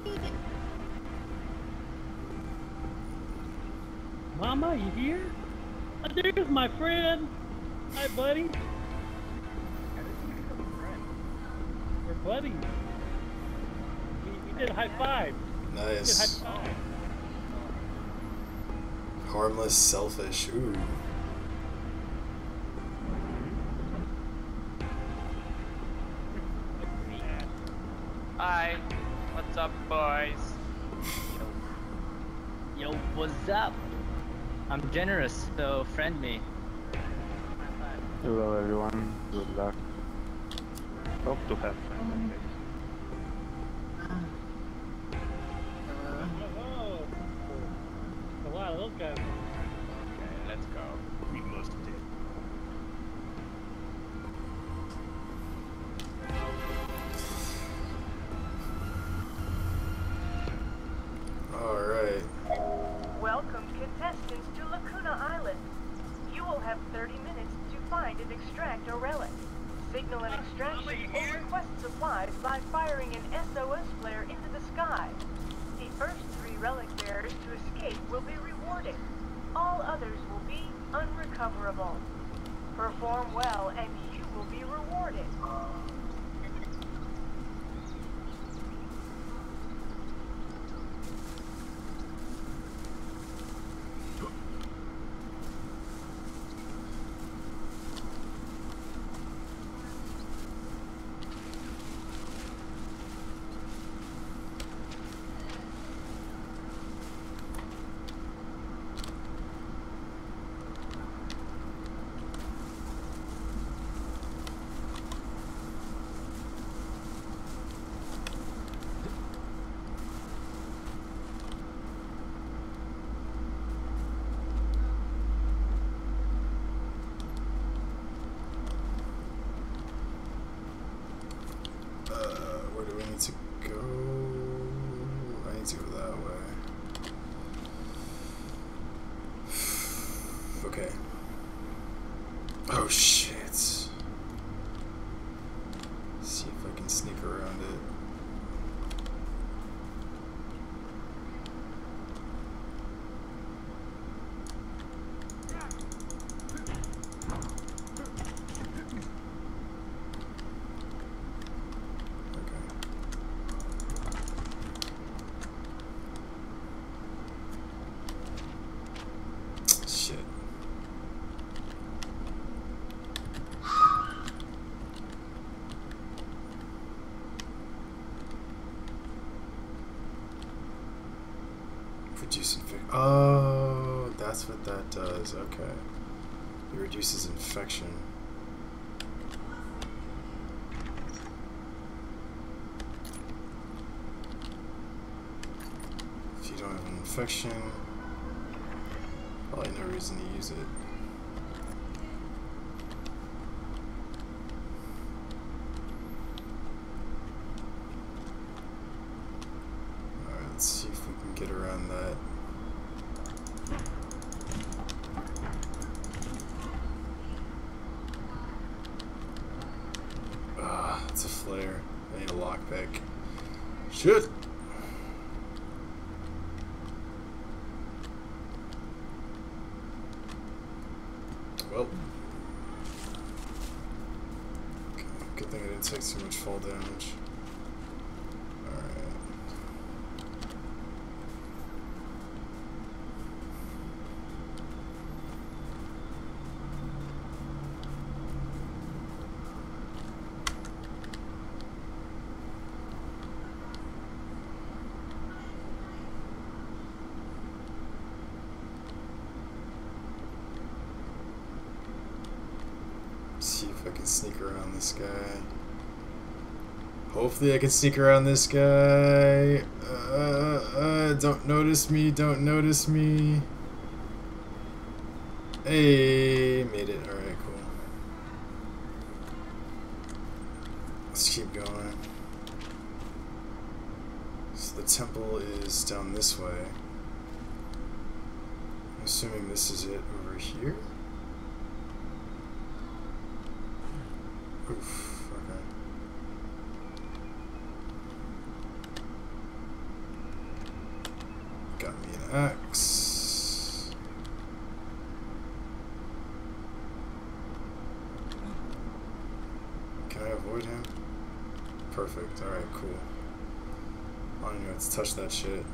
Mama, you here? Oh, there's my friend! Hi, buddy! We're buddies. We, we did a high five. Nice. We did a high five. Harmless, selfish, ooh. Up. I'm generous, so friend me. Hello everyone, good luck. Hope to have fun. Hello. Wow, look at me. Okay, let's go. We must do. Alright. Welcome, contestants, to Lacuna Island. You will have thirty minutes to find and extract a relic. Signal an extraction or request supplies by firing an S O S flare into the sky. The first three relic bearers to escape will be rewarded. All others will be unrecoverable. Perform well and you will be rewarded. Oh, that's what that does. Okay. It reduces infection. Perfection. Probably no reason to use it. Alright, let's see if we can get around that. Ah, it's a flare. I need a lockpick. Shit! Well, good thing I didn't take too much fall damage. This guy. Hopefully I can sneak around this guy. Uh, uh, don't notice me, don't notice me. Hey, made it. Alright, cool. Let's keep going. So the temple is down this way. I'm assuming this is it over here. Oof, okay. Got me an axe. Can I avoid him? Perfect, alright, cool. I don't even know how to touch that shit.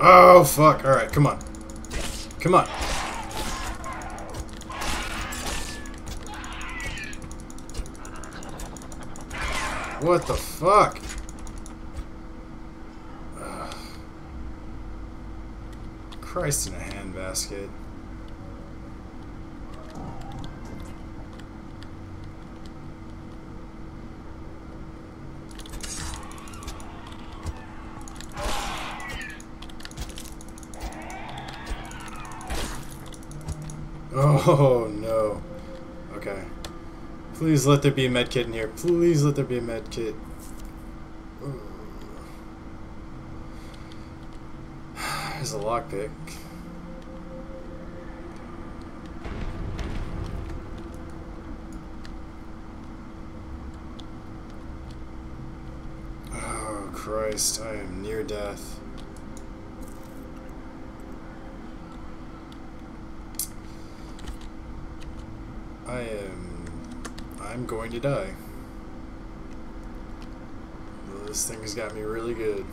Oh, fuck. All right, come on. Come on. What the fuck? Ugh. Christ in a handbasket. Oh no. Okay. Please let there be a medkit in here. Please let there be a medkit. There's a lockpick. Oh Christ, I am near death. I am... I'm going to die. This thing has got me really good.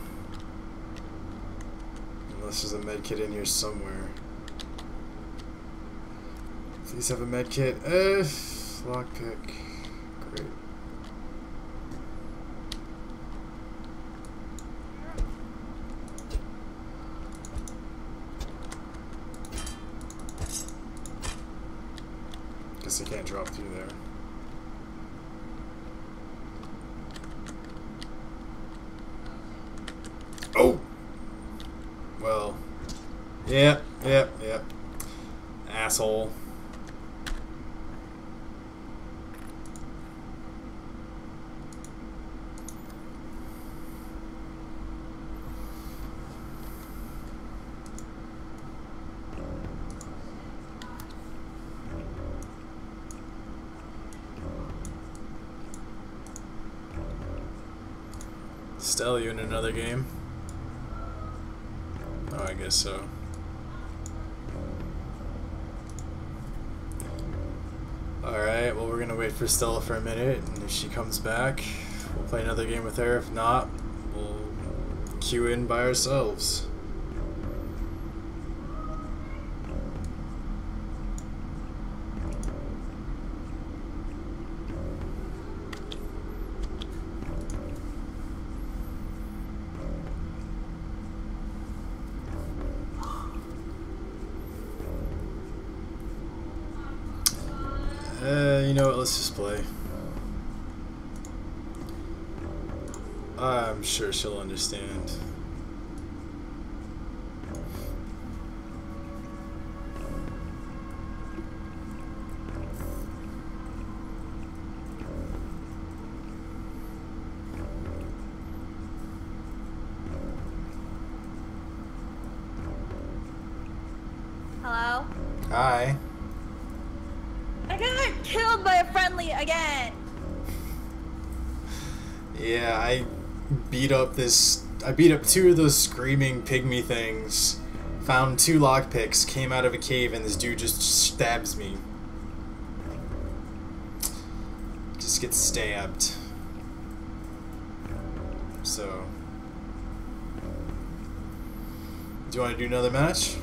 Unless there's a medkit in here somewhere. Please have a medkit. Eh, lockpick. Great. I can't drop through there. Oh! Well. Yep, yep, yep. Asshole. Stella, you in another game? Oh, I guess so. Alright, well, we're gonna wait for Stella for a minute, and if she comes back, we'll play another game with her. If not, we'll queue in by ourselves. you know what, let's just play. I'm sure she'll understand. Hello? Hi. I got killed by a friendly again. Yeah, I beat up this. I beat up two of those screaming pygmy things. Found two lockpicks. Came out of a cave, and this dude just stabs me. Just gets stabbed. So, do you want to do another match?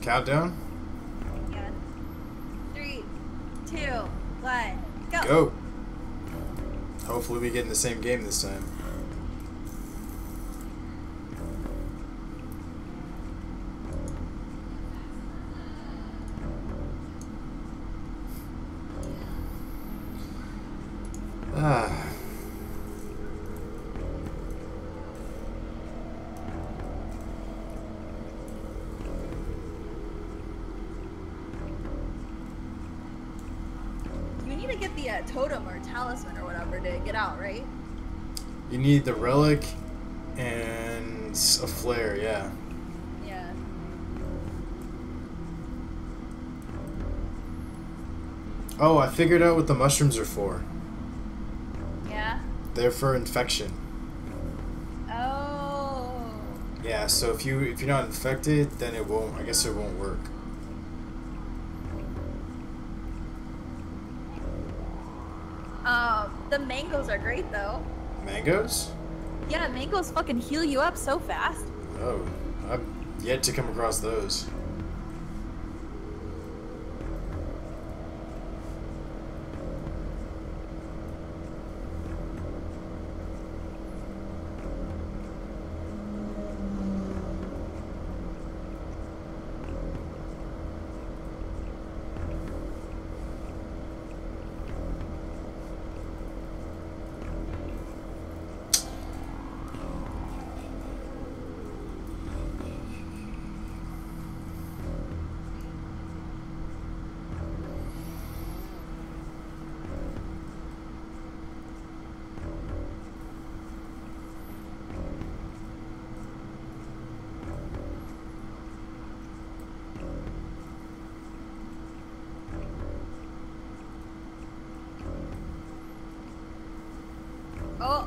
Countdown? Yeah. Three, two, one, go! Go! Hopefully we get in the same game this time. Ah. Totem or talisman or whatever to get out, right? You need the relic and a flare, yeah. Yeah. Oh, I figured out what the mushrooms are for. Yeah? They're for infection. Oh. Yeah, so if you if you're not infected, then it won't, I guess it won't work. The mangoes are great, though. Mangoes? Yeah, mangoes fucking heal you up so fast. Oh, I've yet to come across those. Uh,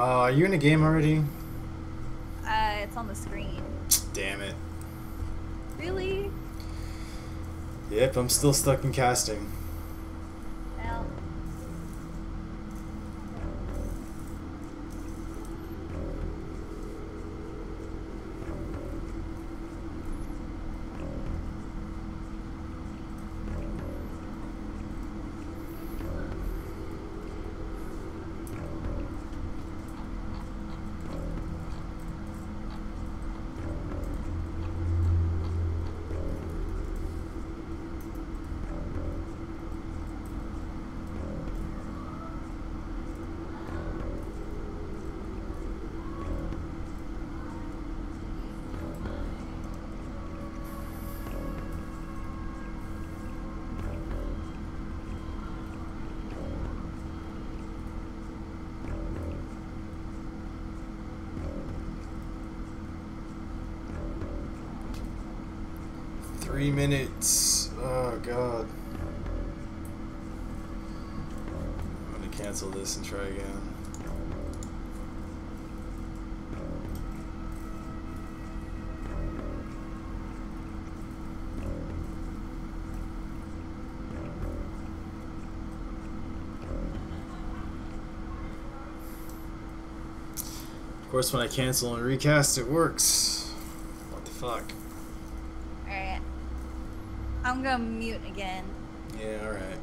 are you in a game already? Uh, it's on the screen. Damn it. Really? Yep, I'm still stuck in casting. Well. Three minutes. Oh god. I'm gonna cancel this and try again. Of course, when I cancel and recast, it works. What the fuck? I'm gonna mute again. Yeah, alright.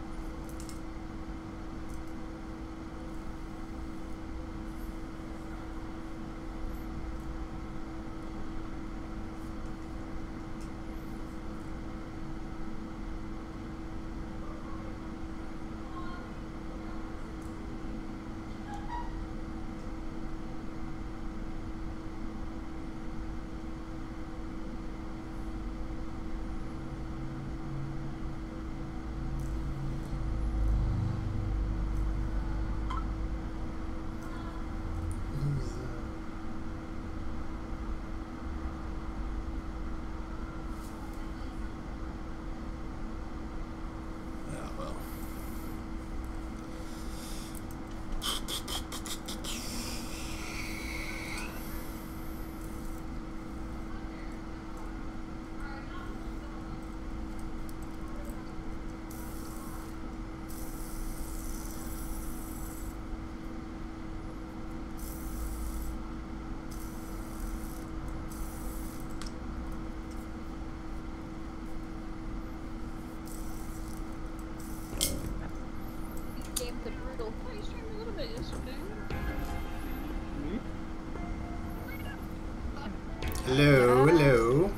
Hello, hello.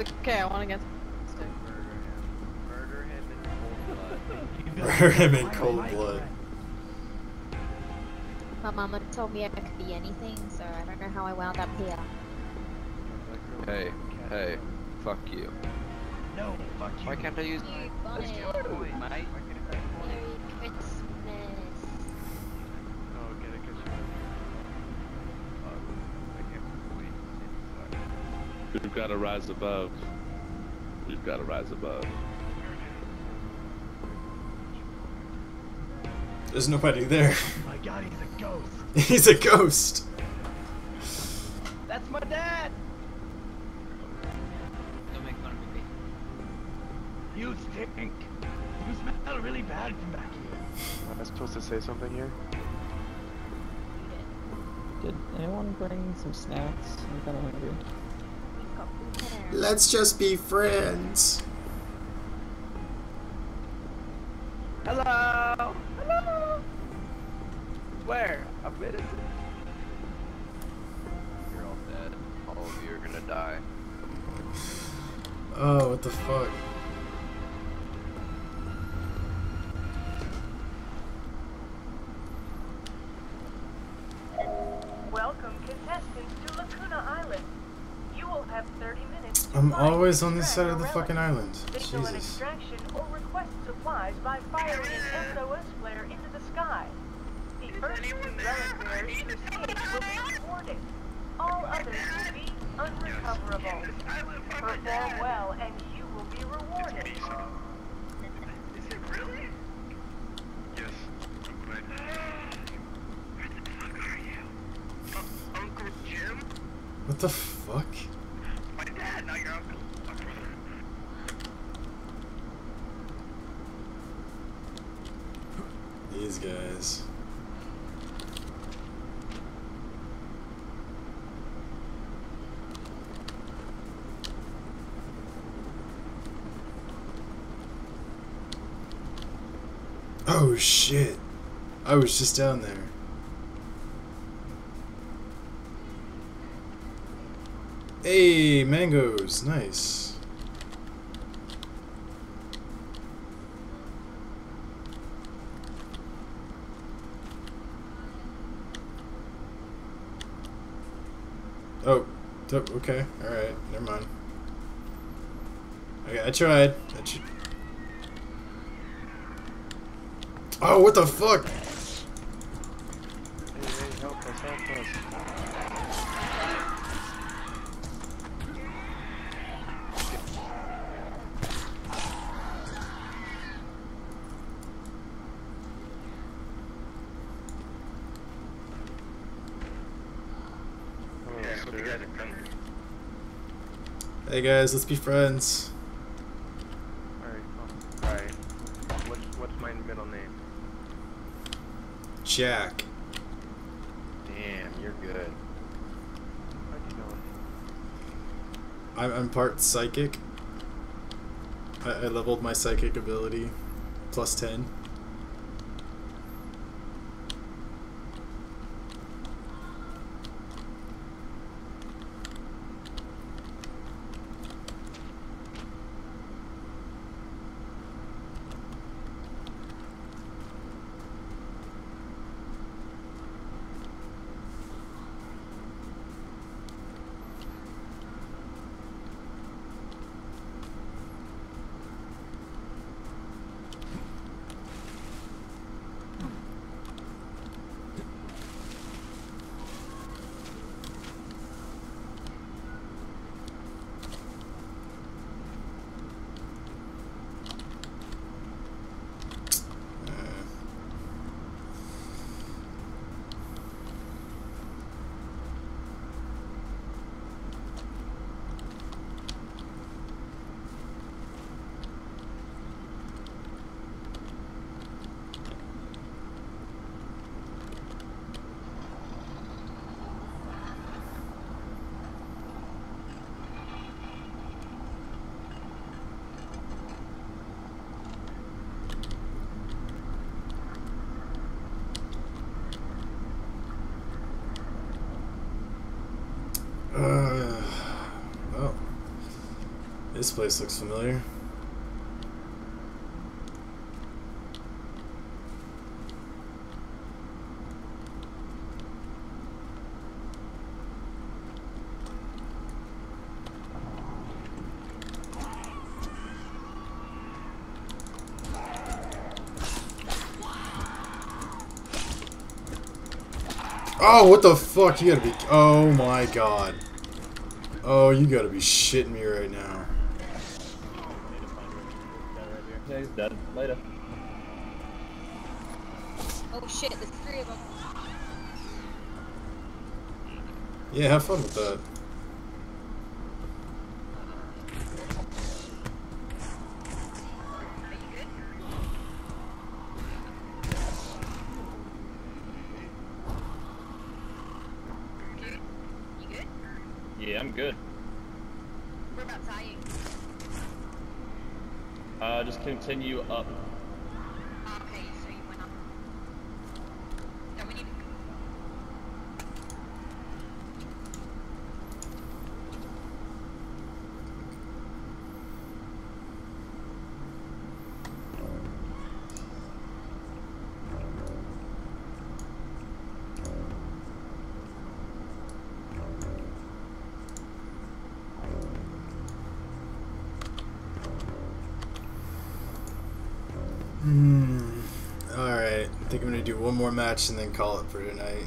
Okay, I want to get some. Murder him in cold blood. Murder him in cold blood. My mama told me I could be anything, so I don't know how I wound up here. Hey, hey, fuck you. No, fuck you. Why can't I use my mate? We've got to rise above. We've got to rise above. There's nobody there. Oh my God, he's a ghost. He's a ghost. That's my dad. Don't make fun of me. You stink. You smell really bad from back here. Am I supposed to say something here? Did anyone bring some snacks? I'm kind of hungry. Let's just be friends. Hello. Hello. Where? Up it is. You're all dead. All of you are gonna die. Oh, what the fuck? Welcome, contestants, to Lacuna Island. You will have thirty minutes. I'm always on this side of the fucking island. Visual an extraction or request supplies by firing an S O S flare into the sky. The earthly relic flares received will be rewarded. All others will be unrecoverable. Perform well and you will be rewarded. Is it really? Yes. Where the fuck are you? Uh, Uncle Jim? What the fuck? My dad, not your uncle. These guys. Oh shit. I was just down there. Hey, mangoes, nice. Oh, okay, alright, never mind. Okay, I tried. I tr oh, what the fuck? Hey, hey, help us, help us. Hey guys, let's be friends. Alright, cool. Alright. What, what's my middle name? Jack. Damn, you're good. How'd you know it? I'm, I'm part psychic. I, I leveled my psychic ability. Plus ten. This place looks familiar. Oh, what the fuck? You gotta be. Oh my god. Oh, you gotta be shitting me right now. Yeah, he's dead. Later. Oh shit, there's three of them. Yeah, have fun with that. Continue up. Okay, so you went up. Then we need one more match and then call it for tonight.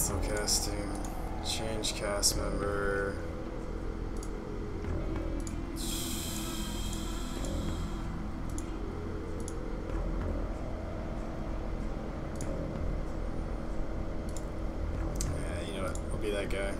cancel casting, change cast member. Yeah, you know what? I'll be that guy.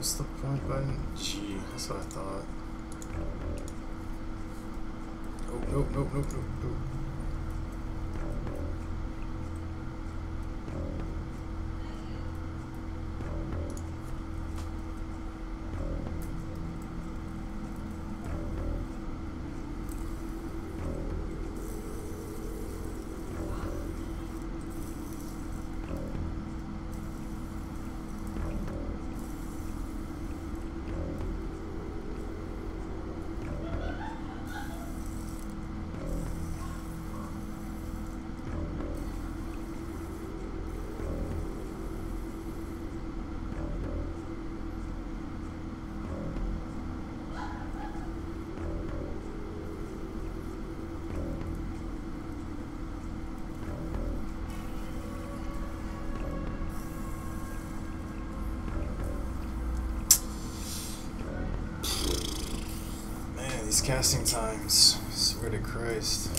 What's the point button? Gee, that's what I thought. Oh, nope, nope, nope, nope, nope. These casting times, swear to Christ.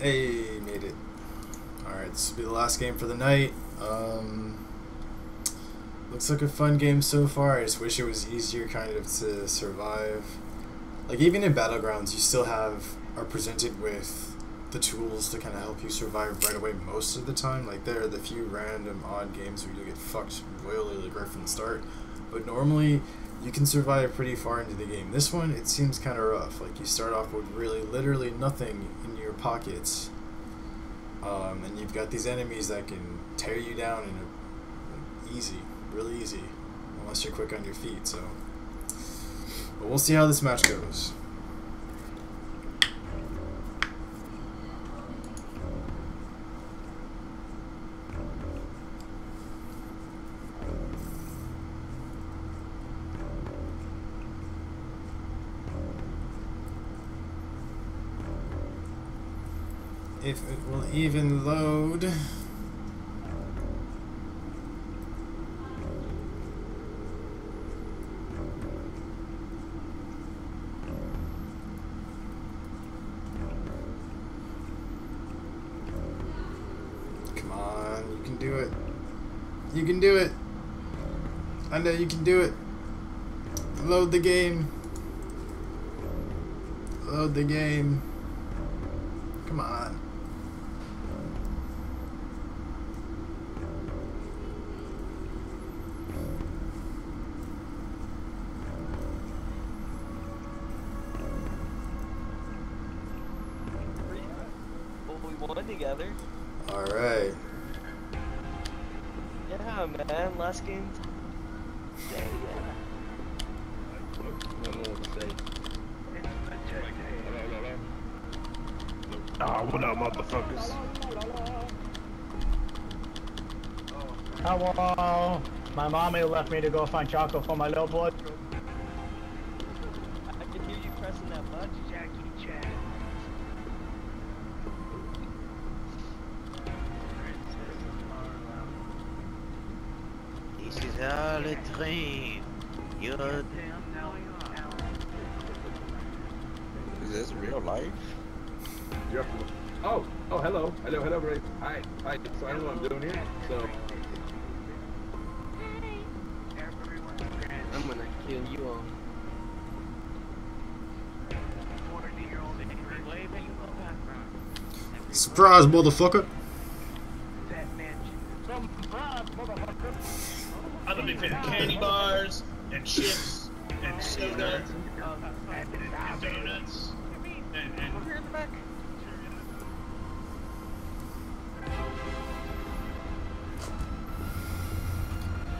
Hey, made it. Alright, this will be the last game for the night. Um, looks like a fun game so far. I just wish it was easier kind of to survive. Like, even in Battlegrounds, you still have, are presented with the tools to kind of help you survive right away most of the time. Like, there are the few random odd games where you get fucked royally, like, right from the start. But normally, you can survive pretty far into the game. This one, it seems kind of rough. Like, you start off with really, literally nothing in your pockets. Um, and you've got these enemies that can tear you down in a, like, easy, really easy. Unless you're quick on your feet, so... But we'll see how this match goes. If it will even load. You can do it. I know you can do it. Load the game. Load the game. Come on. Three, four, one together. All right. Yeah, man, last game. Dang, yeah. Ah, what up, motherfuckers? Hello. My mommy left me to go find chocolate for my little boy. I can hear you pressing that button, Jackie Chan. This is all a dream. You're is this real life? You're oh, oh, hello, hello, hello, Ray. Hi, hi. So I don't know what I'm doing here. So I'm gonna kill you all. Surprise, motherfucker! I'm gonna be picking candy bars and chips and soda and donuts and, and over here in the back.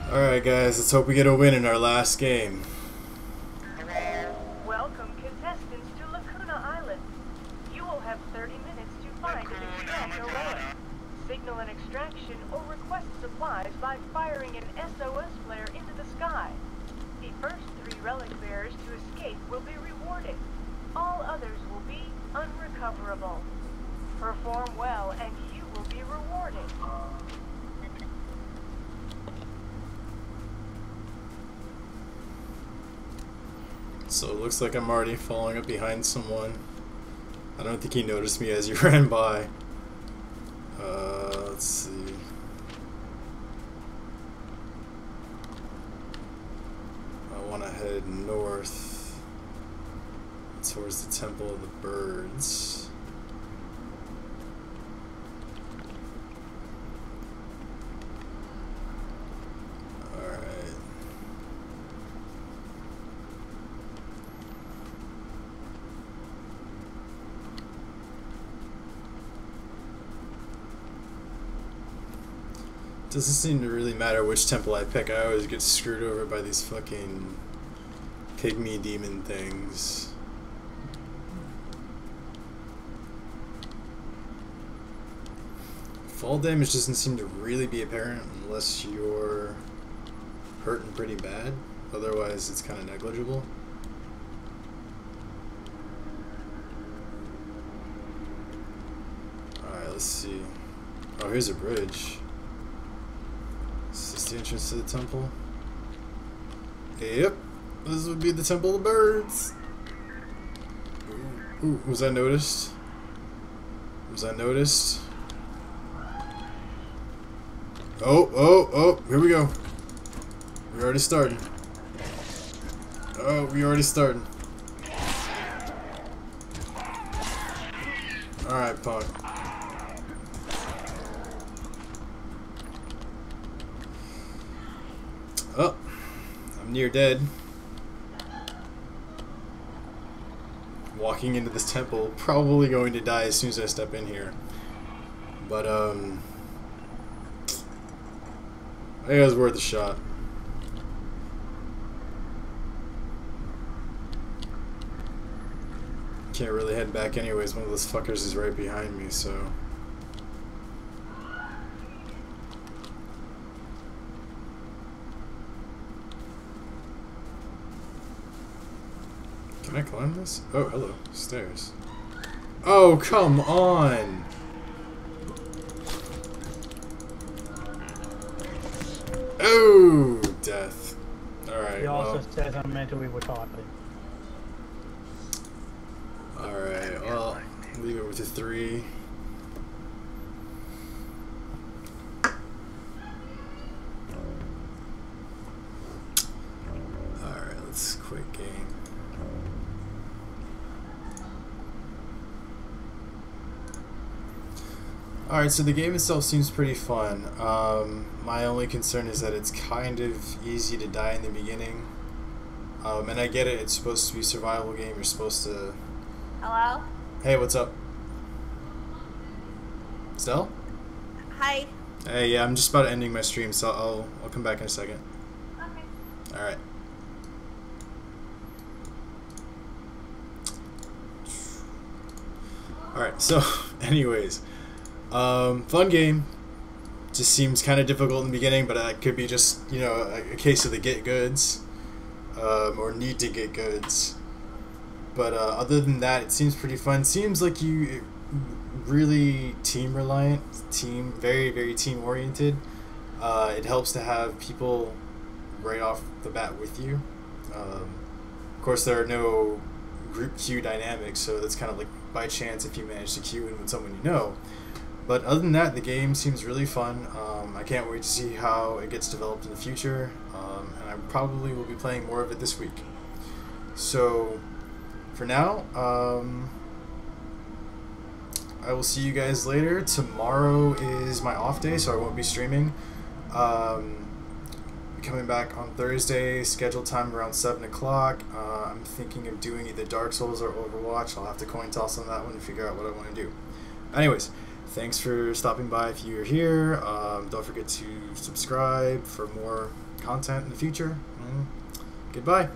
Alright guys, let's hope we get a win in our last game. Welcome contestants to Lacuna Island. You will have thirty minutes to find and extract a relic. Signal an extraction or request supplies by firing an S O S flare into the sky. The first three relic bearers to escape will be rewarded. All others will be unrecoverable. Perform well and you will be rewarded. So it looks like I'm already following up behind someone. I don't think he noticed me as he ran by. Uh, let's see. I want to head north towards the Temple of the Birds. Doesn't seem to really matter which temple I pick, I always get screwed over by these fucking pygmy demon things. Fall damage doesn't seem to really be apparent unless you're hurting pretty bad, otherwise it's kind of negligible. Alright, let's see. Oh, here's a bridge. The entrance to the temple. Yep, this would be the Temple of the Birds. Ooh, ooh, was I noticed? Was I noticed? Oh, oh, oh! Here we go. We already started. Oh, we already started. All right, punk. Oh, I'm near dead. Walking into this temple, probably going to die as soon as I step in here. But, um... I think it was worth a shot. Can't really head back anyways, one of those fuckers is right behind me, so... Can I climb this? Oh, hello. Stairs. Oh, come on! Oh, death. Alright, he also well. says I'm mentally retarded. Alright, well, leave it with a three. Alright, let's quit game. Alright, so the game itself seems pretty fun. Um, my only concern is that it's kind of easy to die in the beginning. Um, and I get it, it's supposed to be a survival game, you're supposed to... Hello? Hey, what's up? Stell? Hi. Hey, yeah, I'm just about ending my stream, so I'll, I'll come back in a second. Okay. Alright. Alright, so, anyways... Um, fun game. Just seems kind of difficult in the beginning, but it could be just, you know, a, a case of the get goods, um, or need to get goods. But uh, other than that, it seems pretty fun. Seems like you really team reliant, team very very team oriented. Uh, it helps to have people right off the bat with you. Um, of course, there are no group queue dynamics, so that's kind of like by chance if you manage to queue in with someone you know. But other than that, the game seems really fun. Um, I can't wait to see how it gets developed in the future, um, and I probably will be playing more of it this week. So, for now, um, I will see you guys later. Tomorrow is my off day, so I won't be streaming. Um, coming back on Thursday, scheduled time around seven o'clock. Uh, I'm thinking of doing either Dark Souls or Overwatch. I'll have to coin toss on that one to figure out what I want to do. Anyways, thanks for stopping by if you're here. Um, don't forget to subscribe for more content in the future. And goodbye.